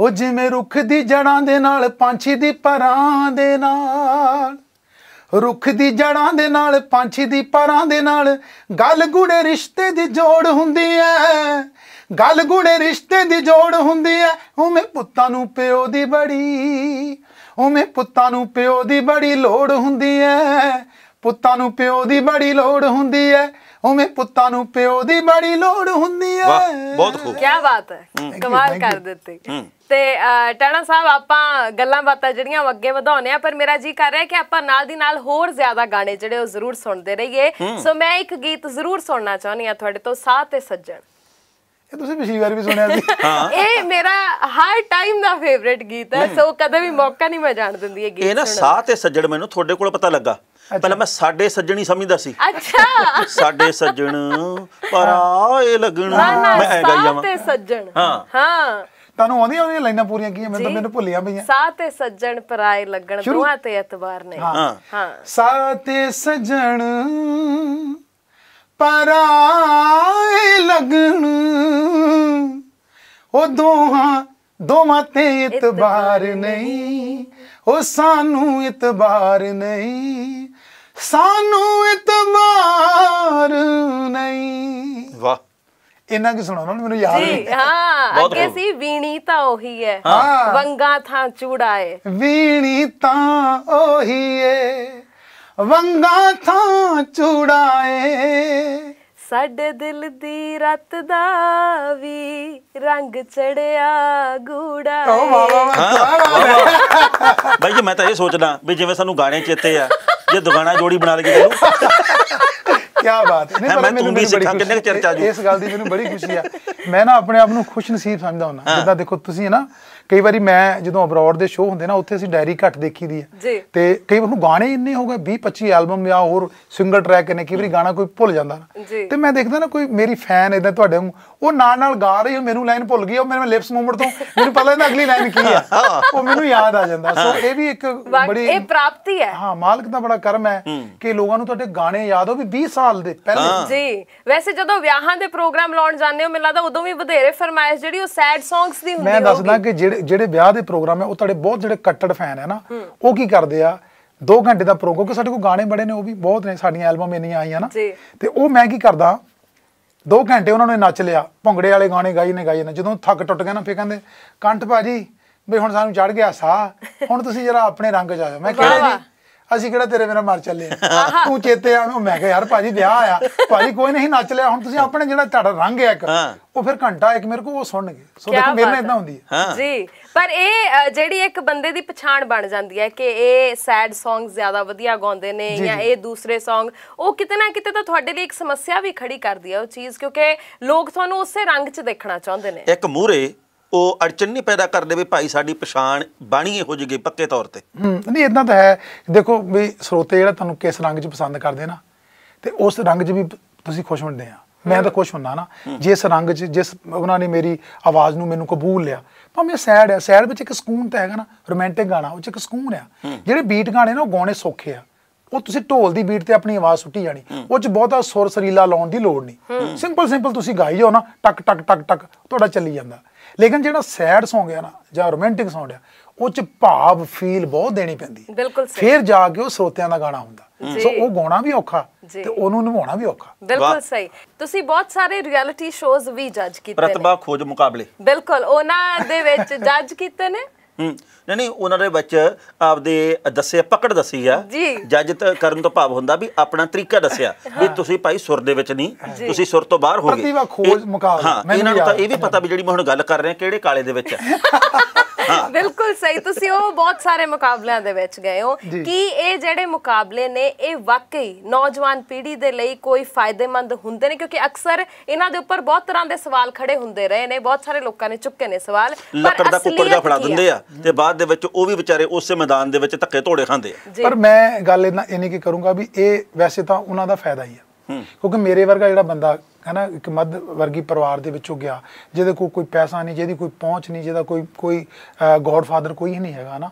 ओ जिमें रुख दी जड़ां दे नाल पांछी दी परां दे नाल, रुख दी जड़ां दे नाल पांछी दी परां दे नाल गल गुणे रिश्ते दी जोड़ हुंदी है, गल गुणे रिश्ते दी जोड़ हुंदी है। उमें पुत्तां नूं प्यो दी बड़ी, उमें पुत्तां नूं प्यो दी बड़ी लोड़ हुंदी है, पुत्तां नूं प्यो दी बड़ी लोड़ हुंदी है, उमें पुत्तां नूं प्यो दी बड़ी लोड़ हुंदी है। बहुत खूब, क्या बात है, कमाल कर देते। ते टाणा साहब आपां गल्लां बातां जिहड़ियां अग्गे वधाउने आ, पर मेरा जी कर रहा है कि आपां नाल दी नाल होर ज्यादा गाने जिहड़े ओ जरूर सुनदे रहिए। सो मैं एक गीत जरूर सुनना चाहनी आ तुहाडे तो, साथ ते सज्जन। ਇਹ ਤੁਸੀਂ ਪਿਛਲੀ ਵਾਰ ਵੀ ਸੁਣਿਆ ਸੀ। ਇਹ ਮੇਰਾ ਹਰ ਟਾਈਮ ਦਾ ਫੇਵਰਿਟ ਗੀਤ ਹੈ, ਸੋ ਕਦੇ ਵੀ ਮੌਕਾ ਨਹੀਂ ਮੈਂ ਜਾਣ ਦਿੰਦੀ ਇਹ ਗੀਤ। ਇਹ ਨਾ ਸਾਹ ਤੇ ਸੱਜਣ ਮੈਨੂੰ ਤੁਹਾਡੇ ਕੋਲ ਪਤਾ ਲੱਗਾ, ਪਹਿਲਾਂ ਮੈਂ ਸਾਡੇ ਸੱਜਣ ਹੀ ਸਮਝਦਾ ਸੀ। ਅੱਛਾ, ਸਾਡੇ ਸੱਜਣ ਪਰਾਏ ਲੱਗਣ ਮੈਂ ਐ ਗਾਈ ਜਾਵਾਂ। ਸਾਹ ਤੇ ਸੱਜਣ, ਹਾਂ ਹਾਂ ਤੁਹਾਨੂੰ ਆਉਂਦੀਆਂ ਉਹਦੀਆਂ ਲਾਈਨਾਂ ਪੂਰੀਆਂ ਕੀ ਹੈ, ਮੈਨੂੰ ਭੁੱਲੀਆਂ ਪਈਆਂ। ਸਾਹ ਤੇ ਸੱਜਣ ਪਰਾਏ ਲੱਗਣ ਦੋਹਾਂ ਤੇ ਇਤਬਾਰ ਨਹੀਂ। ਹਾਂ ਹਾਂ, ਸਾਹ ਤੇ ਸੱਜਣ पराए लगन ओ दोवां ते इतबार नहीं, ओ सानू इतबार नहीं, सानू इतबार नहीं। वाह, इन्ना कि सुना मैंने याद नहीं। हाँ अगे सी वीणी ता ओही है, वंगा था चूड़ा है, वीणी ता ओही है, ਵੰਗਾ ਥਾਂ ਚੁੜਾਏ। ਸਾਡੇ ਦਿਲ ਦੀ ਰਤ ਦਾ ਵੀ ਰੰਗ ਚੜਿਆ ਗੂੜਾ। ਬਾਈ ਜੀ ਮੈਂ ਤਾਂ ਇਹ ਸੋਚਦਾ ਵੀ ਜਿਵੇਂ ਸਾਨੂੰ ਗਾਣੇ ਚੇਤੇ ਆ, ਜੇ ਦੁਗਾਣਾ ਜੋੜੀ ਬਣਾ ਲਗੀ ਤੈਨੂੰ ਕਿਆ ਬਾਤ ਹੈ। ਮੈਂ ਤੁਹਾਨੂੰ ਵੀ ਸਿੱਖਾਂ ਕਿੰਨੇ ਚਰਚਾ ਜੀ, ਇਸ ਗੱਲ ਦੀ ਮੈਨੂੰ ਬੜੀ ਖੁਸ਼ੀ ਆ। ਮੈਂ ਨਾ ਆਪਣੇ ਆਪ ਨੂੰ ਖੁਸ਼ ਨਸੀਬ ਸਮਝਦਾ ਹੁੰਦਾ। ਜਿੱਦਾਂ ਦੇਖੋ ਤੁਸੀਂ ਨਾ, ਕਈ ਵਾਰੀ ਮੈਂ ਜਦੋਂ ਅਬਰੋਡ ਦੇ ਸ਼ੋਅ ਹੁੰਦੇ ਨਾ ਉੱਥੇ ਅਸੀਂ ਡਾਇਰੀ ਘੱਟ ਦੇਖੀ ਦੀ ਹੈ, ਤੇ ਕਈ ਵਾਰ ਨੂੰ ਗਾਣੇ ਇੰਨੇ ਹੋ ਗਏ 20-25 ਐਲਬਮ ਜਾਂ ਹੋਰ ਸਿੰਗਲ ਟਰੈਕ ਨੇ, ਕਈ ਵਾਰੀ ਗਾਣਾ ਕੋਈ ਭੁੱਲ ਜਾਂਦਾ ਨਾ, ਤੇ ਮੈਂ ਦੇਖਦਾ ਨਾ ਕੋਈ ਮੇਰੀ ਫੈਨ ਇਦਾਂ ਤੁਹਾਡੇ ਨੂੰ ਉਹ ਨਾਲ ਗਾ ਰਹੀ, ਮੈਨੂੰ ਲਾਈਨ ਭੁੱਲ ਗਈ, ਉਹ ਮੇਰੇ ਲਿਪਸ ਮੂਵਮੈਂਟ ਤੋਂ ਮੈਨੂੰ ਪਤਾ ਨਹੀਂ ਅਗਲੀ ਲਾਈਨ ਕੀ ਹੈ, ਉਹ ਮੈਨੂੰ ਯਾਦ ਆ ਜਾਂਦਾ। ਸੋ ਇਹ ਵੀ ਇੱਕ ਬੜੀ ਇਹ ਪ੍ਰਾਪਤੀ ਹੈ। ਹਾਂ, ਮਾਲਕ ਦਾ ਬੜਾ ਕਰਮ ਹੈ ਕਿ ਲੋਕਾਂ ਨੂੰ ਤੁਹਾਡੇ ਗਾਣੇ ਯਾਦ ਹੋ ਵੀ 20 ਸਾਲ ਦੇ ਪਹਿਲੇ। ਜੀ ਵੈਸੇ ਜਦੋਂ ਵਿਆਹਾਂ ਦੇ ਪ੍ਰੋਗਰਾਮ ਲਾਉਣ ਜਾਂਦੇ ਹੋ ਮੈਨੂੰ ਲੱਗਦਾ ਉਦੋਂ ਵੀ ਵਧੇਰੇ ਫਰਮਾਇਸ਼ ਜਿਹੜੀ ਉਹ ਸੈਡ ਸੌਂਗਸ ਦੀ ਹੁੰਦੀ ਹੈ। ਮੈਂ ਦੱਸਦਾ ਕਿ ਜਿਹੜੇ ਵਿਆਹ ਦੇ ਪ੍ਰੋਗਰਾਮ ਹੈ ਉਹ ਤੁਹਾਡੇ ਬਹੁਤ ਜਿਹੜੇ ਕੱਟੜ ਫੈਨ ਹੈ ਨਾ, ਉਹ ਕੀ ਕਰਦੇ ਆ 2 ਘੰਟੇ ਦਾ ਪ੍ਰੋਗਰਾਮ, ਕਿਉਂਕਿ ਸਾਡੇ ਕੋਲ ਗਾਣੇ ਬੜੇ ਨੇ, ਉਹ ਵੀ ਬਹੁਤ ਨੇ, ਸਾਡੀਆਂ ਐਲਬਮ ਇੰਨੀਆਂ ਆਈਆਂ ਨਾ, ਤੇ ਉਹ ਮੈਂ ਕੀ ਕਰਦਾ 2 ਘੰਟੇ ਉਹਨਾਂ ਨੇ ਨੱਚ ਲਿਆ, ਭੰਗੜੇ ਵਾਲੇ ਗਾਣੇ ਗਾਈ ਨੇ, ਜਦੋਂ ਥੱਕ ਟੁੱਟ ਗਿਆ ਨਾ ਫਿਰ ਕਹਿੰਦੇ ਕੰਠ ਭਾਜੀ ਵੀ ਹੁਣ ਸਾਨੂੰ ਚੜ ਗਿਆ ਸਾਹ, ਹੁਣ ਤੁਸੀਂ ਜਰਾ ਆਪਣੇ ਰੰਗ ਚ ਆ ਜਾਓ। ਮੈਂ ਕਿਹਾ ਜੀ ਅਸੀਂ ਕਿਹੜਾ ਤੇਰੇ ਮੇਰਾ ਮਰ ਚੱਲੇ, ਤੂੰ ਚੇਤੇ ਆ। ਮੈਂ ਕਿਹਾ ਯਾਰ ਭਾਜੀ ਵਿਆਹ ਆ, ਭਾਜੀ ਕੋਈ ਨਹੀਂ ਨੱਚ ਲਿਆ, ਹੁਣ ਤੁਸੀਂ ਆਪਣੇ ਜਿਹੜਾ ਤੁਹਾਡਾ ਰੰਗ ਹੈ ਇੱਕ ਉਹ ਫਿਰ ਘੰਟਾ ਇੱਕ ਮੇਰੇ ਕੋਲ ਉਹ ਸੁਣਨਗੇ। ਸੋ ਦੇਖੋ ਮੇਰੇ ਨਾਲ ਇਦਾਂ ਹੁੰਦੀ ਹੈ ਜੀ। ਪਰ ਇਹ ਜਿਹੜੀ ਇੱਕ ਬੰਦੇ ਦੀ ਪਛਾਣ ਬਣ ਜਾਂਦੀ ਹੈ ਕਿ ਇਹ ਸੈਡ ਸੌਂਗ ਜ਼ਿਆਦਾ ਵਧੀਆ ਗਾਉਂਦੇ ਨੇ ਜਾਂ ਇਹ ਦੂਸਰੇ ਸੌਂਗ, ਉਹ ਕਿਤੇ ਨਾ ਕਿਤੇ ਤਾਂ ਤੁਹਾਡੇ ਲਈ ਇੱਕ ਸਮੱਸਿਆ ਵੀ ਖੜੀ ਕਰਦੀ ਹੈ ਉਹ ਚੀਜ਼, ਕਿਉਂਕਿ ਲੋਕ ਤੁਹਾਨੂੰ ਉਸੇ ਰੰਗ 'ਚ ਦੇਖਣਾ ਚਾਹੁੰਦੇ ਨੇ। ਇੱਕ ਮੂਹਰੇ ਉਹ ਅੜਚਨ ਨਹੀਂ ਪੈਦਾ ਕਰਦੇ ਵੀ ਭਾਈ ਸਾਡੀ ਪਛਾਣ ਬਾਣੀ ਇਹੋ ਜਿਹੀ ਪੱਕੇ ਤੌਰ ਤੇ ਨਹੀਂ, ਇਦਾਂ ਤਾਂ ਹੈ। ਦੇਖੋ ਵੀ ਸਰੋਤੇ ਜਿਹੜਾ ਤੁਹਾਨੂੰ ਕਿਸ ਰੰਗ 'ਚ ਪਸੰਦ ਕਰਦੇ ਨਾ ਤੇ ਉਸ ਰੰਗ 'ਚ ਵੀ ਤੁਸੀਂ ਖੁਸ਼ ਹੁੰਦੇ ਆ। ਮੈਂ ਤਾਂ ਖੁਸ਼ ਹੁੰਦਾ ਨਾ ਜਿਸ ਰੰਗ 'ਚ ਜਿਸ ਉਹਨਾਂ ਨੇ ਮੇਰੀ ਆਵਾਜ਼ ਨੂੰ ਮੈਨੂੰ ਕਬੂਲ ਲਿਆ, ਭਾਵੇਂ ਸੈਡ ਹੈ, ਸੈਡ ਵਿੱਚ ਇੱਕ ਸਕੂਨ ਤਾਂ ਹੈਗਾ ਨਾ, ਰੋਮਾਂਟਿਕ ਗਾਣਾ ਉਹ 'ਚ ਇੱਕ ਸਕੂਨ ਆ। ਜਿਹੜੇ ਬੀਟ ਗਾਣੇ ਨਾ ਉਹ ਗਾਉਣੇ ਸੌਖੇ ਆ, ਉਹ ਤੁਸੀਂ ਢੋਲ ਦੀ ਬੀਟ ਤੇ ਆਪਣੀ ਆਵਾਜ਼ ਸੁੱਟੀ ਜਾਣੀ, ਉਹ 'ਚ ਬਹੁਤਾ ਸੁਰ ਸਰੀਲਾ ਲਾਉਣ ਦੀ ਲੋੜ ਨਹੀਂ, ਸਿੰਪਲ ਤੁਸੀਂ ਗਾਈ ਜਾਓ ਨਾ, ਟਕ ਟਕ ਟਕ ਟਕ ਤੁਹਾਡਾ ਚੱਲੀ ਜਾਂਦਾ। ਲੇਕਿਨ ਜਿਹੜਾ ਸੈਡ ਸੌਂਗ ਆ ਨਾ ਜਾਂ ਰੋਮਾਂਟਿਕ ਸੌਂਗ ਆ ਉਹ 'ਚ ਭਾਵ ਫੀਲ ਬਹੁਤ ਦੇਣੀ ਪੈਂਦੀ ਹੈ, ਫਿਰ ਜਾ ਕੇ ਉਹ ਸਰੋਤਿਆਂ ਦਾ ਗਾਣਾ ਹੁੰਦਾ। ਸੋ ਉਹ ਗਾਉਣਾ ਵੀ ਔਖਾ ਤੇ ਉਹਨੂੰ ਨਿਭਾਉਣਾ ਵੀ ਔਖਾ। ਬਿਲਕੁਲ ਸਹੀ। ਤੁਸੀਂ ਬਹੁਤ ਸਾਰੇ ਰਿਐਲਿਟੀ ਸ਼ੋਜ਼ ਵੀ ਜੱਜ ਕੀਤੇ ਨੇ, ਪ੍ਰਤਿਭਾ ਖੋਜ ਮੁਕਾਬਲੇ, ਬਿਲਕੁਲ ਉਹਨਾਂ ਦੇ ਵਿੱਚ ਜੱਜ ਕੀਤੇ ਨੇ। ਨਹੀਂ ਉਹਨਾਂ ਦੇ ਵਿੱਚ ਆਪਦੇ ਦੱਸਿਆ, ਪਕੜ ਦੱਸੀ ਆ। ਜੱਜ ਕਰਨ ਤੋਂ ਭਾਵ ਹੁੰਦਾ ਵੀ ਆਪਣਾ ਤਰੀਕਾ ਦੱਸਿਆ ਵੀ ਤੁਸੀਂ ਭਾਈ ਸੁਰ ਦੇ ਵਿੱਚ ਨਹੀਂ, ਤੁਸੀਂ ਸੁਰ ਤੋਂ ਬਾਹਰ ਹੋ ਗਏ। ਇਹਨਾਂ ਨੂੰ ਤਾਂ ਇਹ ਵੀ ਪਤਾ ਵੀ ਜਿਹੜੀ ਮੈਂ ਹੁਣ ਗੱਲ ਕਰ ਰਿਹਾ ਕਿਹੜੇ ਕਾਲੇ ਦੇ ਵਿੱਚ ਹੈ। बिल्कुल सही। तुसीं वो बहुत सारे मुकाबलियां दे विच गए हो कि ये जिहड़े मुकाबले ने ये वाकई नौजवान पीढ़ी दे लई कोई फायदेमंद हुंदे ने, क्योंकि अक्सर इन्हां दे उपर बहुत तरह के सवाल खड़े हुंदे रहे ने, बहुत सारे लोकां ने चुके ने सवाल, पर असलियत फड़ा दिंदे आ ते बाद दे विच ओ वी बेचारे उस मैदान दे विच धक्के धोड़े खांदे आ। पर मैं गल इह नहीं कि करूंगा भी ये वैसे तां उन्हां दा फायदा ही है, क्योंकि मेरे वर्गा जिहड़ा बंदा है ना एक मध्य वर्गी परिवार के विचों गया, जिहदे कोई पैसा नहीं, जिहदी कोई पहुँच नहीं, जिहदा कोई गॉडफादर कोई नहीं है ना,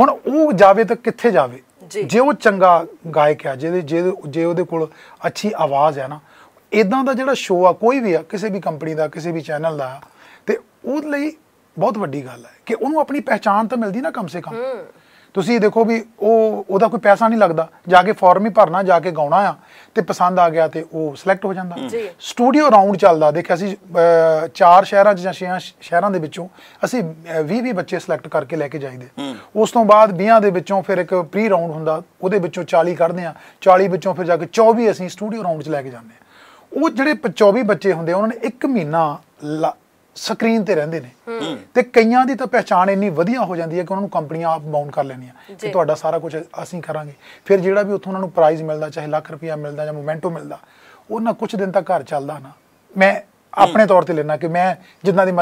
हुण वो जावे तो कित्थे जावे? जे वो चंगा गायक है, जे उहदे कोल अच्छी आवाज़ है ना, इदां दा जिहड़ा शो आ कोई भी आ किसी भी कंपनी का किसी भी चैनल का, तो उहदे लई बहुत वड्डी गल है कि उहनूं अपनी पहचान तो मिलदी ना कम से कम। तुसीं देखो भी वो कोई पैसा नहीं लगता, जाके फॉर्म ही भरना, जाके गाउना आ तो पसंद आ गया तो वो सिलेक्ट हो जाता। स्टूडियो राउंड चलता देखिया असी 4 शहर या 6 शहरों के विचों असी 20 बच्चे सिलेक्ट करके लैके जाइए, उस तो बाद 20 के विचों फिर एक प्री राउंड होंदा, उहदे विचों 40 कढ़दे आ, 40 विचों फिर जाके 24 असी स्टूडियो राउंड च लैके जाने। वो जिहड़े 24 बच्चे होंदे उन्होंने 1 महीना स्क्रीन ते रहंदे ने ते कईयां दी तां पहचान इन्नी वधिया हो जांदी है कि उन्होंने कंपनियां आप बाउंड कर लैनियां कि तुहाडा सारा कुछ असीं करांगे। फिर जिहड़ा भी उत्थों उन्होंने प्राइज़ मिलदा, चाहे लाख रुपया मिलदा जां मोमेंटो मिलदा, उन्हां कुछ दिन तक घर चलदा ना। मैं अपने तौर ते लेना कि मैं जिन्ना दी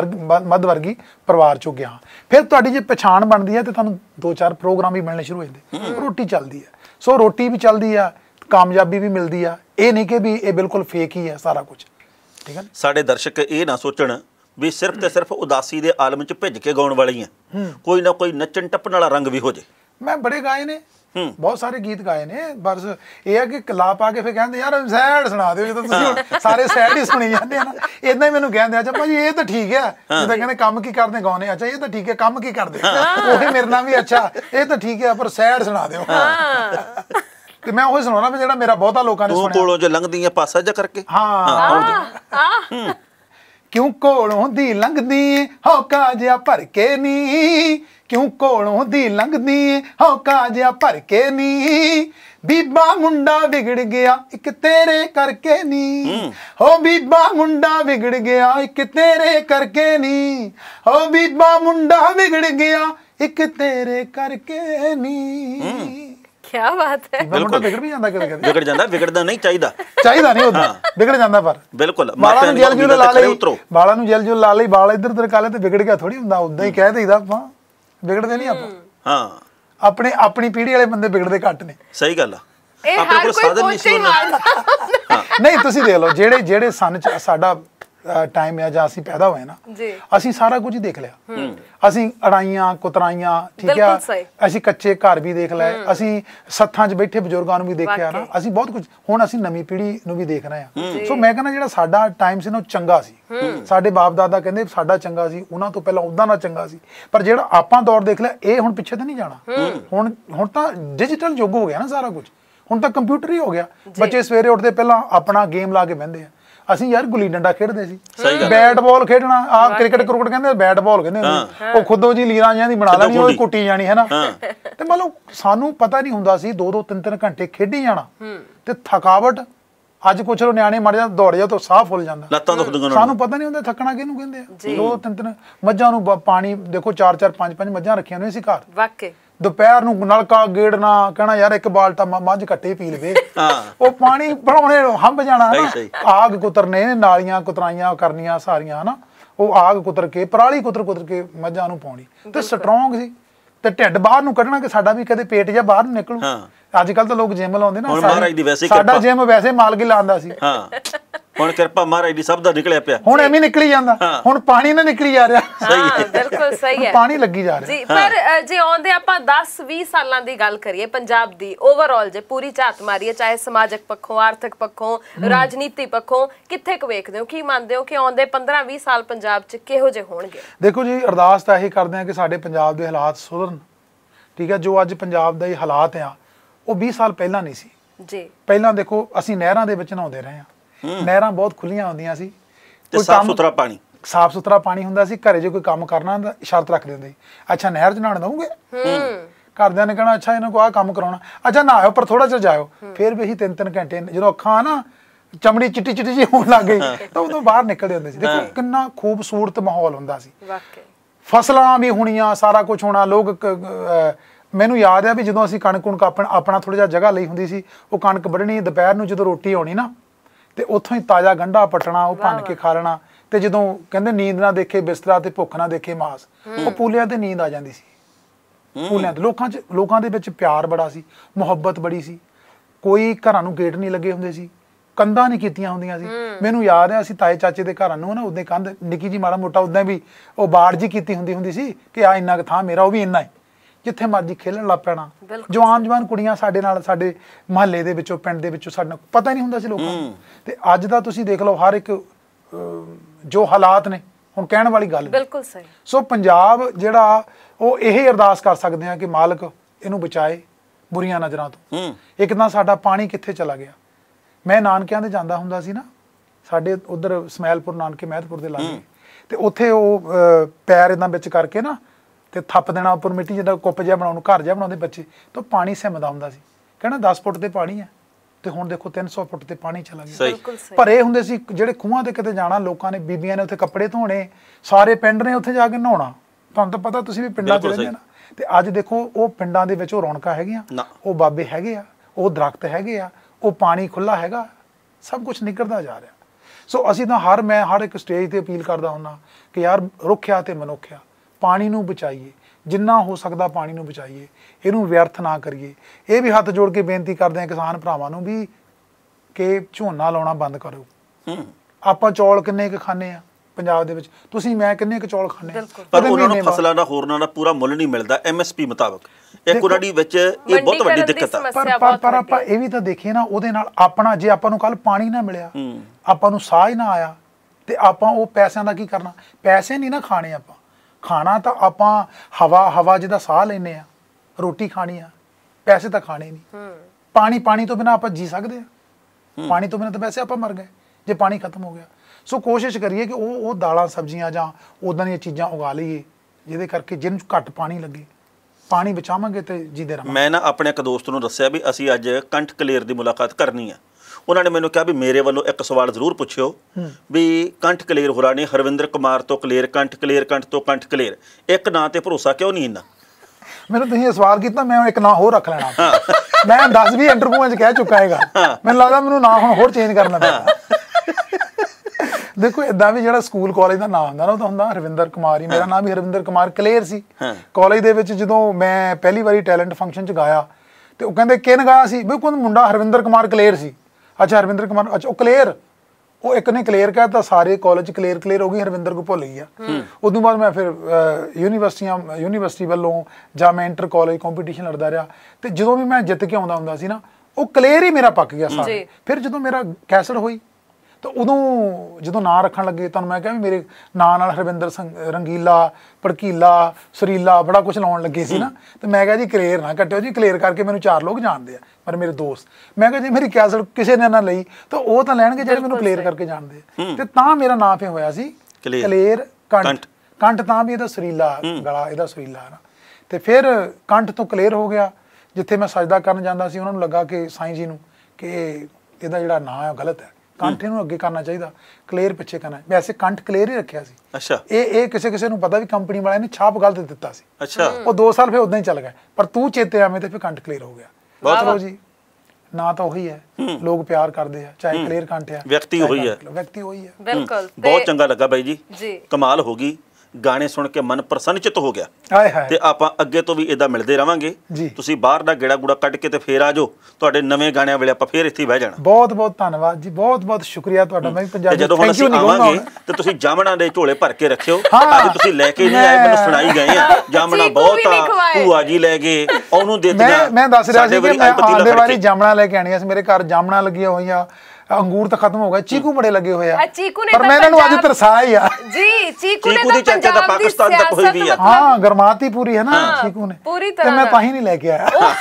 मध्य वर्गी परिवार चों गया, फिर तुहाडी जे पहचान बनदी है ते तुहानूं 2-4 प्रोग्राम भी मिलने शुरू हो जांदे, रोटी चलदी है। सो रोटी भी चलदी आ, कामयाबी भी मिलदी आ, इह नहीं कि भी इह बिल्कुल फेक ही है सारा कुछ। ठीक है, साडे दर्शक इह ना सोचण भी सिर्फ तो सिर्फ उदासी के आलम च भिज के गाने वाली हैं, कोई ना कोई नचन टप्पन वाला रंग भी हो जाए। मैं बड़े गाए ने, बहुत सारे गीत गाए ने, बस यह है कि कला पा के फिर कहते यार सैड सुना दो, जो तो सारे सैड ही सुनी जाते हैं ना, इदा ही मैं कहते अच्छा भाजी ये तो ठीक है, जिदा कहते कम की करते गाने, अच्छा ये तो ठीक है कम की करते, वही मेरे नाम भी अच्छा ये तो ठीक है पर सैड सुना दो। मैं वही सुना भी जो मेरा बहुता लोगों ने कोलों जो लंघदी है पासा जा करके, हाँ क्यों कोलों दी लंघदी हौका जिहा भर के नी, क्यों कोलों दी लंघदी हौका जिहा भर के नी, बीबा मुंडा बिगड़ गया इक तेरे करके नी, हो बीबा मुंडा बिगड़ गया इक तेरे करके नी, हो बीबा मुंडा बिगड़ गया इक तेरे करके नी। क्या बात है, बिल्कुल बिगड़ भी जाता, बिगड़ जाता, बिगड़ना नहीं चाहिए, चाहिए नहीं होता, बिगड़ जाता पर बिल्कुल बालों जल जुल ला ले, बालों में जल जुल ला ले, बाल इधर उधर काले तो बिगड़ गया थोड़ी होंदा, उदा ही कह देईदा आपां, बिगड़दे नहीं आपां। हाँ, अपने अपनी पीढ़ी वाले बंदे बिगड़दे घट ने, सही गल आ। अपने कोल साधन नहीं सी नहीं, तुसीं देख लो जेड़े जेड़े सन साडा टाइम है जहाँ असीं पैदा हुए ना, असीं सारा कुछ देख लिया, असीं अड़ाइयां कुतराइयां, ठीक है, असीं कच्चे घर भी देख लए, असीं सत्थां 'च बैठे बजुर्गां नूं भी देखिया ना, असीं बहुत कुछ, हुण असीं नवीं पीढ़ी नूं भी देख रहे हां। सो मैं कहना जिहड़ा साडा टाइम सी ना ओह चंगा सी, साडे बाप दादा कहंदे साडा चंगा सी, उहनां तों पहिलां उदां दा चंगा सी, पर जिहड़ा आपां दौर देख लिया, इह हुण पिछे तां नहीं जाना, हुण तां डिजिटल युग हो गया ना सारा कुछ, हुण तां कंप्यूटर ही हो गया। बच्चे सवेरे उठदे पहिलां अपना गेम ला के बहिंदे आ, ਅਸੀਂ ਯਾਰ ਗੁੱਲੀ ਡੰਡਾ ਖੇਡਦੇ ਸੀ, ਬੈਟ ਬਾਲ ਖੇਡਣਾ, ਆ ਕ੍ਰਿਕਟ ਕਰਕਟ ਕਹਿੰਦੇ, ਬੈਟ ਬਾਲ ਕਹਿੰਦੇ ਹੁੰਦੇ, ਉਹ ਖੁਦੋ ਜੀ ਲੀਰਾਂ ਜਿਹਾਂ ਦੀ ਬਣਾ ਲੈਣੀ, ਉਹ ਕੁੱਟੀ ਜਾਣੀ ਹੈ ਨਾ, ਤੇ ਮਤਲਬ ਸਾਨੂੰ ਪਤਾ ਨਹੀਂ ਹੁੰਦਾ ਸੀ 2-3 ਘੰਟੇ ਖੇਡੀ ਜਾਣਾ ਤੇ ਥਕਾਵਟ। ਅੱਜ ਕੁਛ ਲੋ ਨਿਆਣੇ ਮਰ ਜਾਂਦੇ, ਦੌੜ ਜਾ ਤਾਂ ਸਾਹ ਫੁੱਲ ਜਾਂਦਾ, ਲੱਤਾਂ ਦੁਖਦੀਆਂ, ਸਾਨੂੰ ਪਤਾ ਨਹੀਂ ਹੁੰਦਾ ਥੱਕਣਾ ਕਿਹਨੂੰ ਕਹਿੰਦੇ ਆ। 2-3 ਮੱਝਾਂ ਨੂੰ ਪਾਣੀ ਦੇਖੋ, 4-4 5-5 ਮੱਝਾਂ ਰੱਖੀਆਂ ਨੇ ਅਸੀਂ ਘਰ, ਵਾਕੇ ਦੁਪਹਿਰ ਨੂੰ ਨਲਕਾ ਗੇੜਨਾ, ਕਹਿਣਾ ਯਾਰ ਇੱਕ ਬਾਲਟਾ ਮੱਝ ਘੱਟੇ ਪੀ ਲਵੇ, ਉਹ ਪਾਣੀ ਬਣਾਉਣੇ ਹੰਬ ਜਾਣਾ, ਆਗ ਕੁਤਰਨੇ, ਨਾਲੀਆਂ ਕੁਤਰਾਈਆਂ ਕਰਨੀਆਂ ਸਾਰੀਆਂ ਹਨਾ, ਉਹ ਆਗ ਕੁਤਰ ਕੇ ਪਰਾਲੀ ਕੁਤਰ ਕੇ ਮੱਝਾਂ ਨੂੰ ਪਾਉਣੀ, ਤੇ ਸਟਰੋਂਗ ਸੀ, ਤੇ ਢਿੱਡ ਬਾਹਰ ਨੂੰ ਕੱਢਣਾ ਕਿ ਸਾਡਾ ਵੀ ਕਦੇ ਪੇਟ ਜਾਂ ਬਾਹਰ ਨੂੰ ਨਿਕਲੂ। ਅੱਜ ਕੱਲ ਤਾਂ ਲੋਕ ਜਿਮ ਲਾਉਂਦੇ ਨਾ, ਸਾਡਾ ਜਿਮ ਵੈਸੇ ਮਾਲਕੀ ਲਾਉਂਦਾ ਸੀ, ਹੁਣ ਕਿਰਪਾ ਮਹਾਰਾਜ ਦੀ ਸਭ ਦਾ ਨਿਕਲਿਆ ਪਿਆ, ਹੁਣ ਐਵੇਂ ਨਿਕਲੀ ਜਾਂਦਾ, ਹੁਣ ਪਾਣੀ ਨਾ ਨਿਕਲੀ ਜਾ ਰਿਹਾ। ਸਹੀ, ਬਿਲਕੁਲ ਸਹੀ ਹੈ, ਪਾਣੀ ਲੱਗੀ ਜਾ ਰਿਹਾ ਜੀ। ਪਰ ਜੇ ਆਉਂਦੇ ਆਪਾਂ 10-20 ਸਾਲਾਂ ਦੀ ਗੱਲ ਕਰੀਏ ਪੰਜਾਬ ਦੀ, ਓਵਰਆਲ ਜੇ ਪੂਰੀ ਝਾਤ ਮਾਰੀਏ, ਚਾਹੇ ਸਮਾਜਿਕ ਪੱਖੋਂ, ਆਰਥਿਕ ਪੱਖੋਂ, ਰਾਜਨੀਤੀ ਪੱਖੋਂ, ਕਿੱਥੇ ਕੁ ਵੇਖਦੇ ਹੋ, ਕੀ ਮੰਨਦੇ ਹੋ ਕਿ ਆਉਂਦੇ 15-20 ਸਾਲ ਪੰਜਾਬ 'ਚ ਕਿਹੋ ਜਿਹੇ ਹੋਣਗੇ? ਦੇਖੋ ਜੀ, ਅਰਦਾਸ ਤਾਂ ਇਹੀ ਕਰਦੇ ਆ ਕਿ ਸਾਡੇ ਪੰਜਾਬ ਦੇ ਹਾਲਾਤ ਸੁਧਰਨ, ਠੀਕ ਹੈ। ਜੋ ਅੱਜ ਪੰਜਾਬ ਦਾ ਇਹ ਹਾਲਾਤ ਆ ਉਹ 20 ਸਾਲ ਪਹਿਲਾਂ ਨਹੀਂ ਸੀ ਜੀ। ਪਹਿਲਾਂ ਦੇਖੋ ਅਸੀਂ ਨਹਿਰਾਂ ਦੇ ਵਿੱਚ ਨਹਾਉਂਦੇ ਰਹੇ ਆ, ਨਹਿਰਾਂ ਬਹੁਤ ਖੁੱਲੀਆਂ ਹੁੰਦੀਆਂ ਸੀ, ਸਾਫ ਸੁਥਰਾ ਪਾਣੀ ਹੁੰਦਾ ਸੀ, ਘਰੇ ਜੇ ਕੋਈ ਕੰਮ ਕਰਨਾ ਹੁੰਦਾ ਸ਼ਰਤ ਰੱਖ ਦਿੰਦੇ, ਅੱਛਾ ਨਹਿਰ 'ਚ ਨਹਾਣ ਦਊਂਗੇ, ਘਰਦਿਆਂ ਨੇ ਕਹਿਣਾ ਅੱਛਾ ਇਹਨਾਂ ਕੋ ਆਹ ਕੰਮ ਕਰਾਉਣਾ, ਅੱਛਾ ਨਹਾਓ ਪਰ ਥੋੜਾ ਜਿਹਾ ਜਾਇਓ, ਫਿਰ ਵੀ ਅਸੀਂ 3-3 ਘੰਟੇ, ਜਦੋਂ ਅੱਖਾਂ ਨਾ ਚਮੜੀ ਚਿੱਟੀ ਚਿੱਟੀ ਜਿਹੀ ਹੋਣ ਲੱਗ ਗਈ ਤਾਂ ਉਦੋਂ ਬਾਹਰ ਨਿਕਲਦੇ ਹੁੰਦੇ ਸੀ। ਦੇਖੋ ਕਿੰਨਾ ਖੂਬਸੂਰਤ ਮਾਹੌਲ ਹੁੰਦਾ ਸੀ। ਫਸਲਾਂ भी ਹੋਣੀਆਂ सारा कुछ होना। लोग ਮੈਨੂੰ याद है भी ਜਦੋਂ ਅਸੀਂ ਕਣਕ ਕੁਣਕ ਆਪਣਾ ਥੋੜਾ ਜਿਹਾ ਜਗ੍ਹਾ ਲਈ ਹੁੰਦੀ ਸੀ, ਉਹ ਕਣਕ ਵੱਢਣੀ ਦੁਪਹਿਰ ਨੂੰ ਜਦੋਂ रोटी ਆਉਣੀ ना तो ਉੱਥੋਂ ਹੀ ਤਾਜ਼ਾ ਗੰਢਾ ਪਟਣਾ ਉਹ ਭੰਨ के खा ਲੈਣਾ। ਤੇ ਜਦੋਂ ਕਹਿੰਦੇ नींद ना देखे ਬਿਸਤਰਾ ਤੇ ਭੁੱਖ ना देखे ਮਾਸ, ਉਹ ਪੂਲਿਆਂ ਤੇ नींद आ ਜਾਂਦੀ ਸੀ। ਪੂਲਿਆਂ ਦੇ ਲੋਕਾਂ ਦੇ ਵਿੱਚ ਪਿਆਰ ਬੜਾ ਸੀ, ਮੁਹੱਬਤ ਬੜੀ ਸੀ। ਕੋਈ ਘਰਾਂ ਨੂੰ ਗੇਟ ਨਹੀਂ ਲੱਗੇ ਹੁੰਦੇ ਸੀ, ਕੰਧਾਂ ਨਹੀਂ ਕੀਤੀਆਂ ਹੁੰਦੀਆਂ ਸੀ। ਮੈਨੂੰ ਯਾਦ ਹੈ ਅਸੀਂ ਤਾਏ ਚਾਚੇ ਦੇ ਘਰਾਂ ਨੂੰ ਨਾ ਉਹਦੇ ਕੰਧ ਨਿੱਕੀ ਜੀ ਮਾੜਾ ਮੋਟਾ ਉਦਾਂ ਵੀ ਉਹ ਬਾੜ ਜੀ ਕੀਤੀ ਹੁੰਦੀ ਸੀ ਕਿ ਆ ਇੰਨਾ ਥਾਂ ਮੇਰਾ, ਉਹ ਵੀ ਇੰਨਾ ਹੀ, ਜਿੱਥੇ ਮਰਜ਼ੀ ਖੇਲਣ ਲੱਗ ਪੈਣਾ। ਜਵਾਨ ਕੁੜੀਆਂ ਸਾਡੇ ਨਾਲ ਸਾਡੇ ਮਹੱਲੇ ਦੇ ਵਿੱਚੋਂ ਪਿੰਡ ਦੇ ਵਿੱਚੋਂ ਸਾਡੇ ਨਾਲ ਪਤਾ ਨਹੀਂ ਹੁੰਦਾ ਸੀ ਲੋਕਾਂ ਨੂੰ। ਤੇ ਅੱਜ ਦਾ ਤੁਸੀਂ ਦੇਖ ਲਓ ਹਰ ਇੱਕ ਜੋ ਹਾਲਾਤ ਨੇ ਹੁਣ ਕਹਿਣ ਵਾਲੀ ਗੱਲ ਬਿਲਕੁਲ ਸਹੀ। ਸੋ ਪੰਜਾਬ ਜਿਹੜਾ ਉਹ ਇਹ ਅਰਦਾਸ ਕਰ ਸਕਦੇ ਆ ਕਿ ਮਾਲਕ ਇਹਨੂੰ ਬਚਾਏ ਬੁਰੀਆਂ ਨਜ਼ਰਾਂ ਤੋਂ। ਇੱਕ ਤਾਂ ਸਾਡਾ ਪਾਣੀ ਕਿੱਥੇ ਚਲਾ ਗਿਆ, ਮੈਂ ਨਾਨਕਿਆਂ ਦੇ ਜਾਂਦਾ ਹੁੰਦਾ ਸੀ ਨਾ, ਸਾਡੇ ਉਧਰ ਸਮੈਲਪੁਰ ਨਾਨਕੇ ਮਹਿਤਪੁਰ ਦੇ ਲਾਗੇ, ਤੇ ਉੱਥੇ ਉਹ ਪੈਰ ਇਦਾਂ ਵਿੱਚ ਕਰਕੇ ਨਾ ਤੇ ਥੱਪ ਦੇਣਾ ਉੱਪਰ ਮਿੱਟੀ ਜਿਹਾ ਕੁੱਪ ਜਿਹਾ ਬਣਾਉਣ ਨੂੰ ਘਰ ਜਿਹਾ ਬਣਾਉਂਦੇ ਬੱਚੇ, ਤਾਂ ਪਾਣੀ ਸਿਮਦਾ ਹੁੰਦਾ ਸੀ। ਕਹਿਣਾ 10 ਫੁੱਟ ਤੇ ਪਾਣੀ ਹੈ ਤੇ ਹੁਣ ਦੇਖੋ 300 ਫੁੱਟ ਤੇ ਪਾਣੀ ਚਲਾ ਗਿਆ। ਭਰੇ ਹੁੰਦੇ ਸੀ ਜਿਹੜੇ ਖੂਹਾਂ ਤੇ, ਕਿਤੇ ਜਾਣਾ ਲੋਕਾਂ ਨੇ, ਬੀਬੀਆਂ ਨੇ ਉੱਥੇ ਕੱਪੜੇ ਧੋਣੇ, ਸਾਰੇ ਪਿੰਡ ਨੇ ਉੱਥੇ ਜਾ ਕੇ ਨਹਾਉਣਾ। ਤੁਹਾਨੂੰ ਤਾਂ ਪਤਾ, ਤੁਸੀਂ ਵੀ ਪਿੰਡਾਂ ਚ ਰਹਿੰਦੇ ਨਾ। ਤੇ ਅੱਜ ਦੇਖੋ ਉਹ ਪਿੰਡਾਂ ਦੇ ਵਿੱਚ ਉਹ ਰੌਣਕਾਂ ਹੈਗੀਆਂ, ਉਹ ਬਾਬੇ ਹੈਗੇ ਆ, ਉਹ ਦਰਖਤ ਹੈਗੇ ਆ, ਉਹ ਪਾਣੀ ਖੁੱਲ੍ਹਾ ਹੈਗਾ, ਸਭ ਕੁਝ ਨਿਕਲਦਾ ਜਾ ਰਿਹਾ। ਸੋ ਅਸੀਂ ਤਾਂ ਮੈਂ ਹਰ ਇੱਕ ਸਟੇਜ ਤੇ ਅਪੀਲ ਕਰਦਾ ਹੁੰਦਾ ਕਿ ਯਾਰ ਰੁੱਖਿਆ ਤੇ ਮਨੁੱਖਿਆ, ਪਾਣੀ ਨੂੰ ਬਚਾਈਏ, ਜਿੰਨਾ ਹੋ ਸਕਦਾ ਪਾਣੀ ਨੂੰ ਬਚਾਈਏ, ਇਹਨੂੰ ਵਿਅਰਥ ਨਾ ਕਰੀਏ। ਇਹ ਵੀ ਹੱਥ ਜੋੜ ਕੇ ਬੇਨਤੀ ਕਰਦੇ ਹਾਂ ਕਿਸਾਨ ਭਰਾਵਾਂ ਨੂੰ ਵੀ ਕਿ ਝੋਨਾ ਲਾਉਣਾ ਬੰਦ ਕਰੋ। ਆਪਾਂ ਚੌਲ ਕਿੰਨੇ ਕੁ ਖਾਂਦੇ ਆ ਪੰਜਾਬ ਦੇ ਵਿੱਚ, ਤੁਸੀਂ ਮੈਂ ਕਿੰਨੇ ਕੁ ਚੌਲ ਖਾਂਦੇ ਆ, ਪਰ ਉਹਨਾਂ ਨੂੰ ਫਸਲਾਂ ਦਾ ਹੋਰਨਾਂ ਦਾ ਪੂਰਾ ਮੁੱਲ ਨਹੀਂ ਮਿਲਦਾ MSP ਮੁਤਾਬਕ। ਇੱਕ ਉਹਨਾਂ ਦੀ ਵਿੱਚ ਇਹ ਬਹੁਤ ਵੱਡੀ ਦਿੱਕਤ ਆ। ਪਰ ਆਪਾਂ ਇਹ ਵੀ ਤਾਂ ਦੇਖੀਏ ਨਾ, ਉਹਦੇ ਨਾਲ ਆਪਣਾ, ਜੇ ਆਪਾਂ ਨੂੰ ਕੱਲ ਪਾਣੀ ਨਾ ਮਿਲਿਆ, ਆਪਾਂ ਨੂੰ ਸਾਹ ਹੀ ਨਾ ਆਇਆ, ਤੇ ਆਪਾਂ ਉਹ ਪੈਸਿਆਂ ਦਾ ਕੀ ਕਰਨਾ? ਪੈਸੇ ਨਹੀਂ ਨਾ ਖਾਣੇ ਆਪਾਂ, ਖਾਣਾ ਤਾਂ ਆਪਾਂ ਹਵਾ ਜਿਹਦਾ ਸਾਹ ਲੈਨੇ ਆ, ਰੋਟੀ ਖਾਣੀ ਆ, ਪੈਸੇ ਤਾਂ ਖਾਣੇ ਨਹੀਂ। ਪਾਣੀ ਤੋਂ ਬਿਨਾਂ ਆਪਾਂ ਜੀ ਸਕਦੇ ਆ? ਪਾਣੀ ਤੋਂ ਬਿਨਾਂ ਤਾਂ ਵੈਸੇ ਆਪਾਂ ਮਰ ਗਏ ਜੇ ਪਾਣੀ ਖਤਮ ਹੋ ਗਿਆ। ਸੋ ਕੋਸ਼ਿਸ਼ ਕਰੀਏ ਕਿ ਉਹ ਦਾਲਾਂ ਸਬਜ਼ੀਆਂ ਜਾਂ ਉਦਾਂ ਦੀਆਂ ਚੀਜ਼ਾਂ ਉਗਾ ਲਈਏ ਜਿਹਦੇ ਕਰਕੇ ਜਿਹਨੂੰ ਘੱਟ ਪਾਣੀ ਲੱਗੇ, ਪਾਣੀ ਬਚਾਵਾਂਗੇ ਤੇ ਜੀਦੇ ਰਹਾਂਗੇ। ਮੈਂ ਨਾ ਆਪਣੇ ਇੱਕ ਦੋਸਤ ਨੂੰ ਦੱਸਿਆ ਵੀ ਅਸੀਂ ਅੱਜ ਕੰਠ ਕਲੇਰ ਦੀ ਮੁਲਾਕਾਤ ਕਰਨੀ ਆ। ਉਹਨਾਂ ਨੇ ਮੈਨੂੰ ਕਿਹਾ ਵੀ ਮੇਰੇ ਵੱਲੋਂ ਇੱਕ ਸਵਾਲ ਜ਼ਰੂਰ ਪੁੱਛਿਓ ਵੀ ਕੰਠ ਕਲੇਰ ਹੋਰਾਂ ਨੇ ਹਰਵਿੰਦਰ ਕੁਮਾਰ ਤੋਂ ਕਲੇਰ, ਕੰਠ ਤੋਂ ਕੰਠ ਕਲੇਰ, ਇੱਕ ਨਾਂ ਤੇ ਭਰੋਸਾ ਕਿਉਂ ਨਹੀਂ ਇੰਨਾ? ਮੈਨੂੰ ਤੁਸੀਂ ਇਹ ਸਵਾਲ ਕੀਤਾ, ਮੈਂ ਇੱਕ ਨਾਂ ਹੋਰ ਰੱਖ ਲੈਣਾ। ਮੈਂ 10 ਵੀ ਇੰਟਰਵਿਊਆਂ 'ਚ ਕਹਿ ਚੁੱਕਾ ਹੈਗਾ, ਮੈਨੂੰ ਲੱਗਦਾ ਮੈਨੂੰ ਨਾਂ ਹੁਣ ਹੋਰ ਚੇਂਜ ਕਰਨਾ ਪੈਣਾ। देखो इदा भी जो स्कूल कॉलेज का नाम होंगे ना, तो होंगे हरविंदर कुमार ही। मेरा नाम भी हरविंदर कुमार कलेर सी। कॉलेज के जो मैं पहली बार टैलेंट फंक्शन गाया तो कहते किन गाया सी, बिल्कुल मुंडा हरविंदर कुमार कलेर सी। अच्छा हरविंदर कुमार, अच्छा वो कलेर, वो एक ने कलेर कहता, सारे कॉलेज कलेर कलेर हो गई, हरविंदर को भुल गई। उदू बाद मैं फिर यूनीवर्सिटी वालों या मैं इंटर कॉलेज कॉम्पीटिशन लड़ता रहा, तो जो भी मैं जित के आता हूँ सी ना, वो कलेर ही मेरा पक गया सारे। फिर जो मेरा कैसट हुई तो उदों जो नाँ रखन लगे, तो मैं क्या भी मेरे नाँ नाल हरविंदर रंगीला, भड़कीला, सुरीला, बड़ा कुछ लाने लगे सी ना। तो मैं क्या जी कलेर ना कट्टो जी, कलेर करके मैं चार लोग जानते हैं, पर मेरे दोस्त, मैं क्या जी मेरी कैसल किसी ने ना लई तो वो तो लैन जो मैं कलेर करके जानते हैं, तो मेरा नाम फिर होया सी कलेर कंठ। कंठ तो भी यदा सुरीला गला, यदा सुरीला है ना। तो फिर कंठ तो कलेर हो गया। जिथे मैं सजदा करन जांदा सी, उन्होंने लगा कि साईं जी नूं कि इहदा जिहड़ा नाम है गलत है, ਕੰਠ ਨੂੰ ਅੱਗੇ ਕਰਨਾ ਚਾਹੀਦਾ, ਕਲੇਰ ਪਿੱਛੇ ਕਰਨਾ। ਵੈਸੇ ਕੰਠ ਕਲੇਰ ਹੀ ਰੱਖਿਆ ਸੀ। ਅੱਛਾ, ਇਹ ਕਿਸੇ ਨੂੰ ਪਤਾ ਵੀ ਕੰਪਨੀ ਵਾਲਿਆਂ ਨੇ ਛਾਪ ਗਲਤ ਦਿੱਤਾ ਸੀ। ਅੱਛਾ, ਉਹ 2 ਸਾਲ ਫਿਰ ਉਦਾਂ ਹੀ ਚੱਲ ਗਿਆ, ਪਰ ਤੂੰ ਚੇਤੇ ਆਵੇਂ ਤੇ ਫਿਰ ਕੰਠ ਕਲੇਰ ਹੋ ਗਿਆ। ਚਲੋ ਜੀ, ਨਾ ਤਾਂ ਉਹੀ ਹੈ, ਲੋਕ ਪਿਆਰ ਕਰਦੇ ਆ, ਚਾਹੇ ਕਲੇਰ ਕੰਠ ਆ, ਵਿਅਕਤੀ ਉਹੀ ਹੈ, ਵਿਅਕਤੀ ਉਹੀ ਹੈ। ਬਿਲਕੁਲ, ਬਹੁਤ ਚੰਗਾ ਲੱਗਾ ਬਾਈ ਜੀ, ਕਮਾਲ ਹੋ ਗਈ। ਗਾਣੇ ਸੁਣ ਕੇ ਮਨ ਪ੍ਰਸੰਨਚਿਤ ਹੋ ਗਿਆ। ਤੇ ਆਪਾਂ ਅੱਗੇ ਤੋਂ ਵੀ ਇਦਾਂ ਮਿਲਦੇ ਰਵਾਂਗੇ। ਤੁਸੀਂ ਬਾਹਰ ਦਾ ਗੇੜਾ ਗੂੜਾ ਕੱਢ ਕੇ ਤੇ ਫੇਰ ਆਜੋ, ਤੁਹਾਡੇ ਨਵੇਂ ਗਾਣਿਆਂ ਵੇਲੇ ਆਪਾਂ ਫੇਰ ਇੱਥੇ ਬਹਿ ਜਾਣਾ। ਬਹੁਤ ਬਹੁਤ ਧੰਨਵਾਦ ਜੀ, ਬਹੁਤ ਬਹੁਤ ਸ਼ੁਕਰੀਆ ਤੁਹਾਡਾ। ਮੈਂ ਪੰਜਾਬੀ, ਜਦੋਂ ਹੁਣ ਅਸੀਂ ਆਵਾਂਗੇ ਤੇ ਤੁਸੀਂ ਜਾਮਣਾ ਦੇ ਝੋਲੇ ਭਰ ਕੇ ਰੱਖਿਓ। ਅੱਜ ਤੁਸੀਂ ਲੈ ਕੇ ਨਹੀਂ ਆਏ, ਮੈਨੂੰ ਸੁਣਾਈ ਗਏ ਆ ਜਾਮਣਾ ਬਹੁਤ ਆ, ਭੂਆ ਜੀ ਲੈ ਗਏ, ਉਹਨੂੰ ਦੇ ਦਿੱਤਾ। ਮੈਂ ਦੱਸ ਰਿਹਾ ਸੀ ਕਿ ਮੈਂ ਆਉਂਦੇ ਵਾਰੀ ਜਾਮਣਾ ਲੈ ਕੇ ਆਣੀਆਂ ਸੀ। ਮੇਰੇ ਘਰ ਜਾਮਣਾ ਲੱਗੀਆਂ ਹੋਈਆਂ, ਅੰਗੂਰ ਤਾਂ ਖਤਮ ਹੋ ਗਏ, ਚੀਕੂ ਬੜੇ ਲੱਗੇ ਹੋਏ ਆ, ਪਰ ਮੈਂ ਇਹਨਾਂ ਨੂੰ ਅੱਜ ਤਰਸਾਇਆ ਹੀ ਆ ਜੀ। ਚੀਕੂ ਦੀ ਚਰਚਾ ਤਾਂ ਪਾਕਿਸਤਾਨ ਤੱਕ ਹੋਈ ਵੀ ਆ। ਹਾਂ, ਗਰਮਾਤੀ ਪੂਰੀ ਹੈ ਨਾ ਚੀਕੂ ਨੇ, ਪੂਰੀ ਤਰ੍ਹਾਂ। ਮੈਂ ਤਾਂ ਹੀ ਨਹੀਂ ਲੈ ਕੇ ਆਇਆ।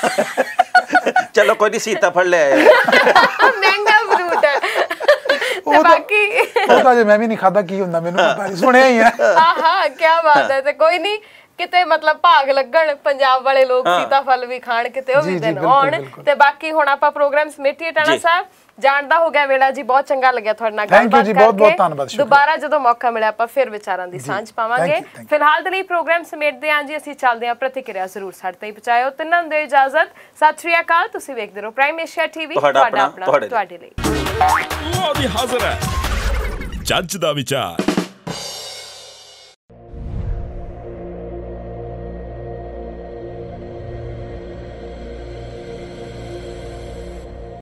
ਚਲੋ ਕੋਈ ਨਹੀਂ, ਸੀਤਾ ਫੜ ਲੈ ਆਇਆ, ਮਹਿੰਗਾ ਫਰੂਟ ਹੈ। ਉਹ ਬਾਕੀ ਉਹ ਤਾਂ ਜੇ ਮੈਂ ਵੀ ਨਹੀਂ ਖਾਦਾ, ਕੀ ਹੁੰਦਾ ਮੈਨੂੰ ਪਤਾ ਨਹੀਂ, ਸੁਣਿਆ ਹੀ ਆ। ਆਹਾ, ਕੀ ਬਾਤ ਹੈ। ਤੇ ਕੋਈ ਨਹੀਂ, ਕਿਤੇ ਮਤਲਬ ਭਾਗ ਲੱਗਣ ਪੰਜਾਬ ਵਾਲੇ ਲੋਕ, ਸੀਤਾ ਫਲ ਵੀ ਖਾਣ, ਕਿਤੇ ਉਹ ਵੀ ਦਿਨ ਆਉਣ। ਤੇ ਬਾਕੀ ਹੁਣ ਆਪਾਂ ਪ੍ਰੋਗਰਾਮ ਸਮੇਟੀਏ ਟਾਣਾ ਸਾਹਿਬ। ਜਾਣ ਦਾ ਹੋ ਗਿਆ ਵੇਲਾ ਜੀ ਬਹੁਤ ਚੰਗਾ ਲੱਗਿਆ ਤੁਹਾਡੇ ਨਾਲ ਗੱਲਬਾਤ ਕਰਕੇ ਦੁਬਾਰਾ ਜਦੋਂ ਮੌਕਾ ਮਿਲਿਆ ਆਪਾਂ ਫਿਰ ਵਿਚਾਰਾਂ ਦੀ ਸਾਂਝ ਪਾਵਾਂਗੇ ਫਿਲਹਾਲ ਦੇ ਲਈ ਪ੍ਰੋਗਰਾਮ ਸਮੇਟਦੇ ਹਾਂ ਜੀ ਅਸੀਂ ਚੱਲਦੇ ਹਾਂ ਪ੍ਰਤੀਕਿਰਿਆ ਜ਼ਰੂਰ ਸਾਡੇ ਤਾਈਂ ਪਹੁੰਚਾਇਓ ਤਿੰਨਾਂ ਨੂੰ ਇਜਾਜ਼ਤ ਸਤਿ ਸ਼੍ਰੀ ਅਕਾਲ ਤੁਸੀਂ ਵੇਖਦੇ ਰਹੋ ਪ੍ਰਾਈਮ ਏਸ਼ੀਆ ਟੀਵੀ ਤੁਹਾਡਾ ਆਪਣਾ ਤੁਹਾਡੇ ਲਈ ਉਹ ਵੀ ਹਾਜ਼ਰ ਹੈ ਜੱਜ ਦਾ ਵਿਚਾਰ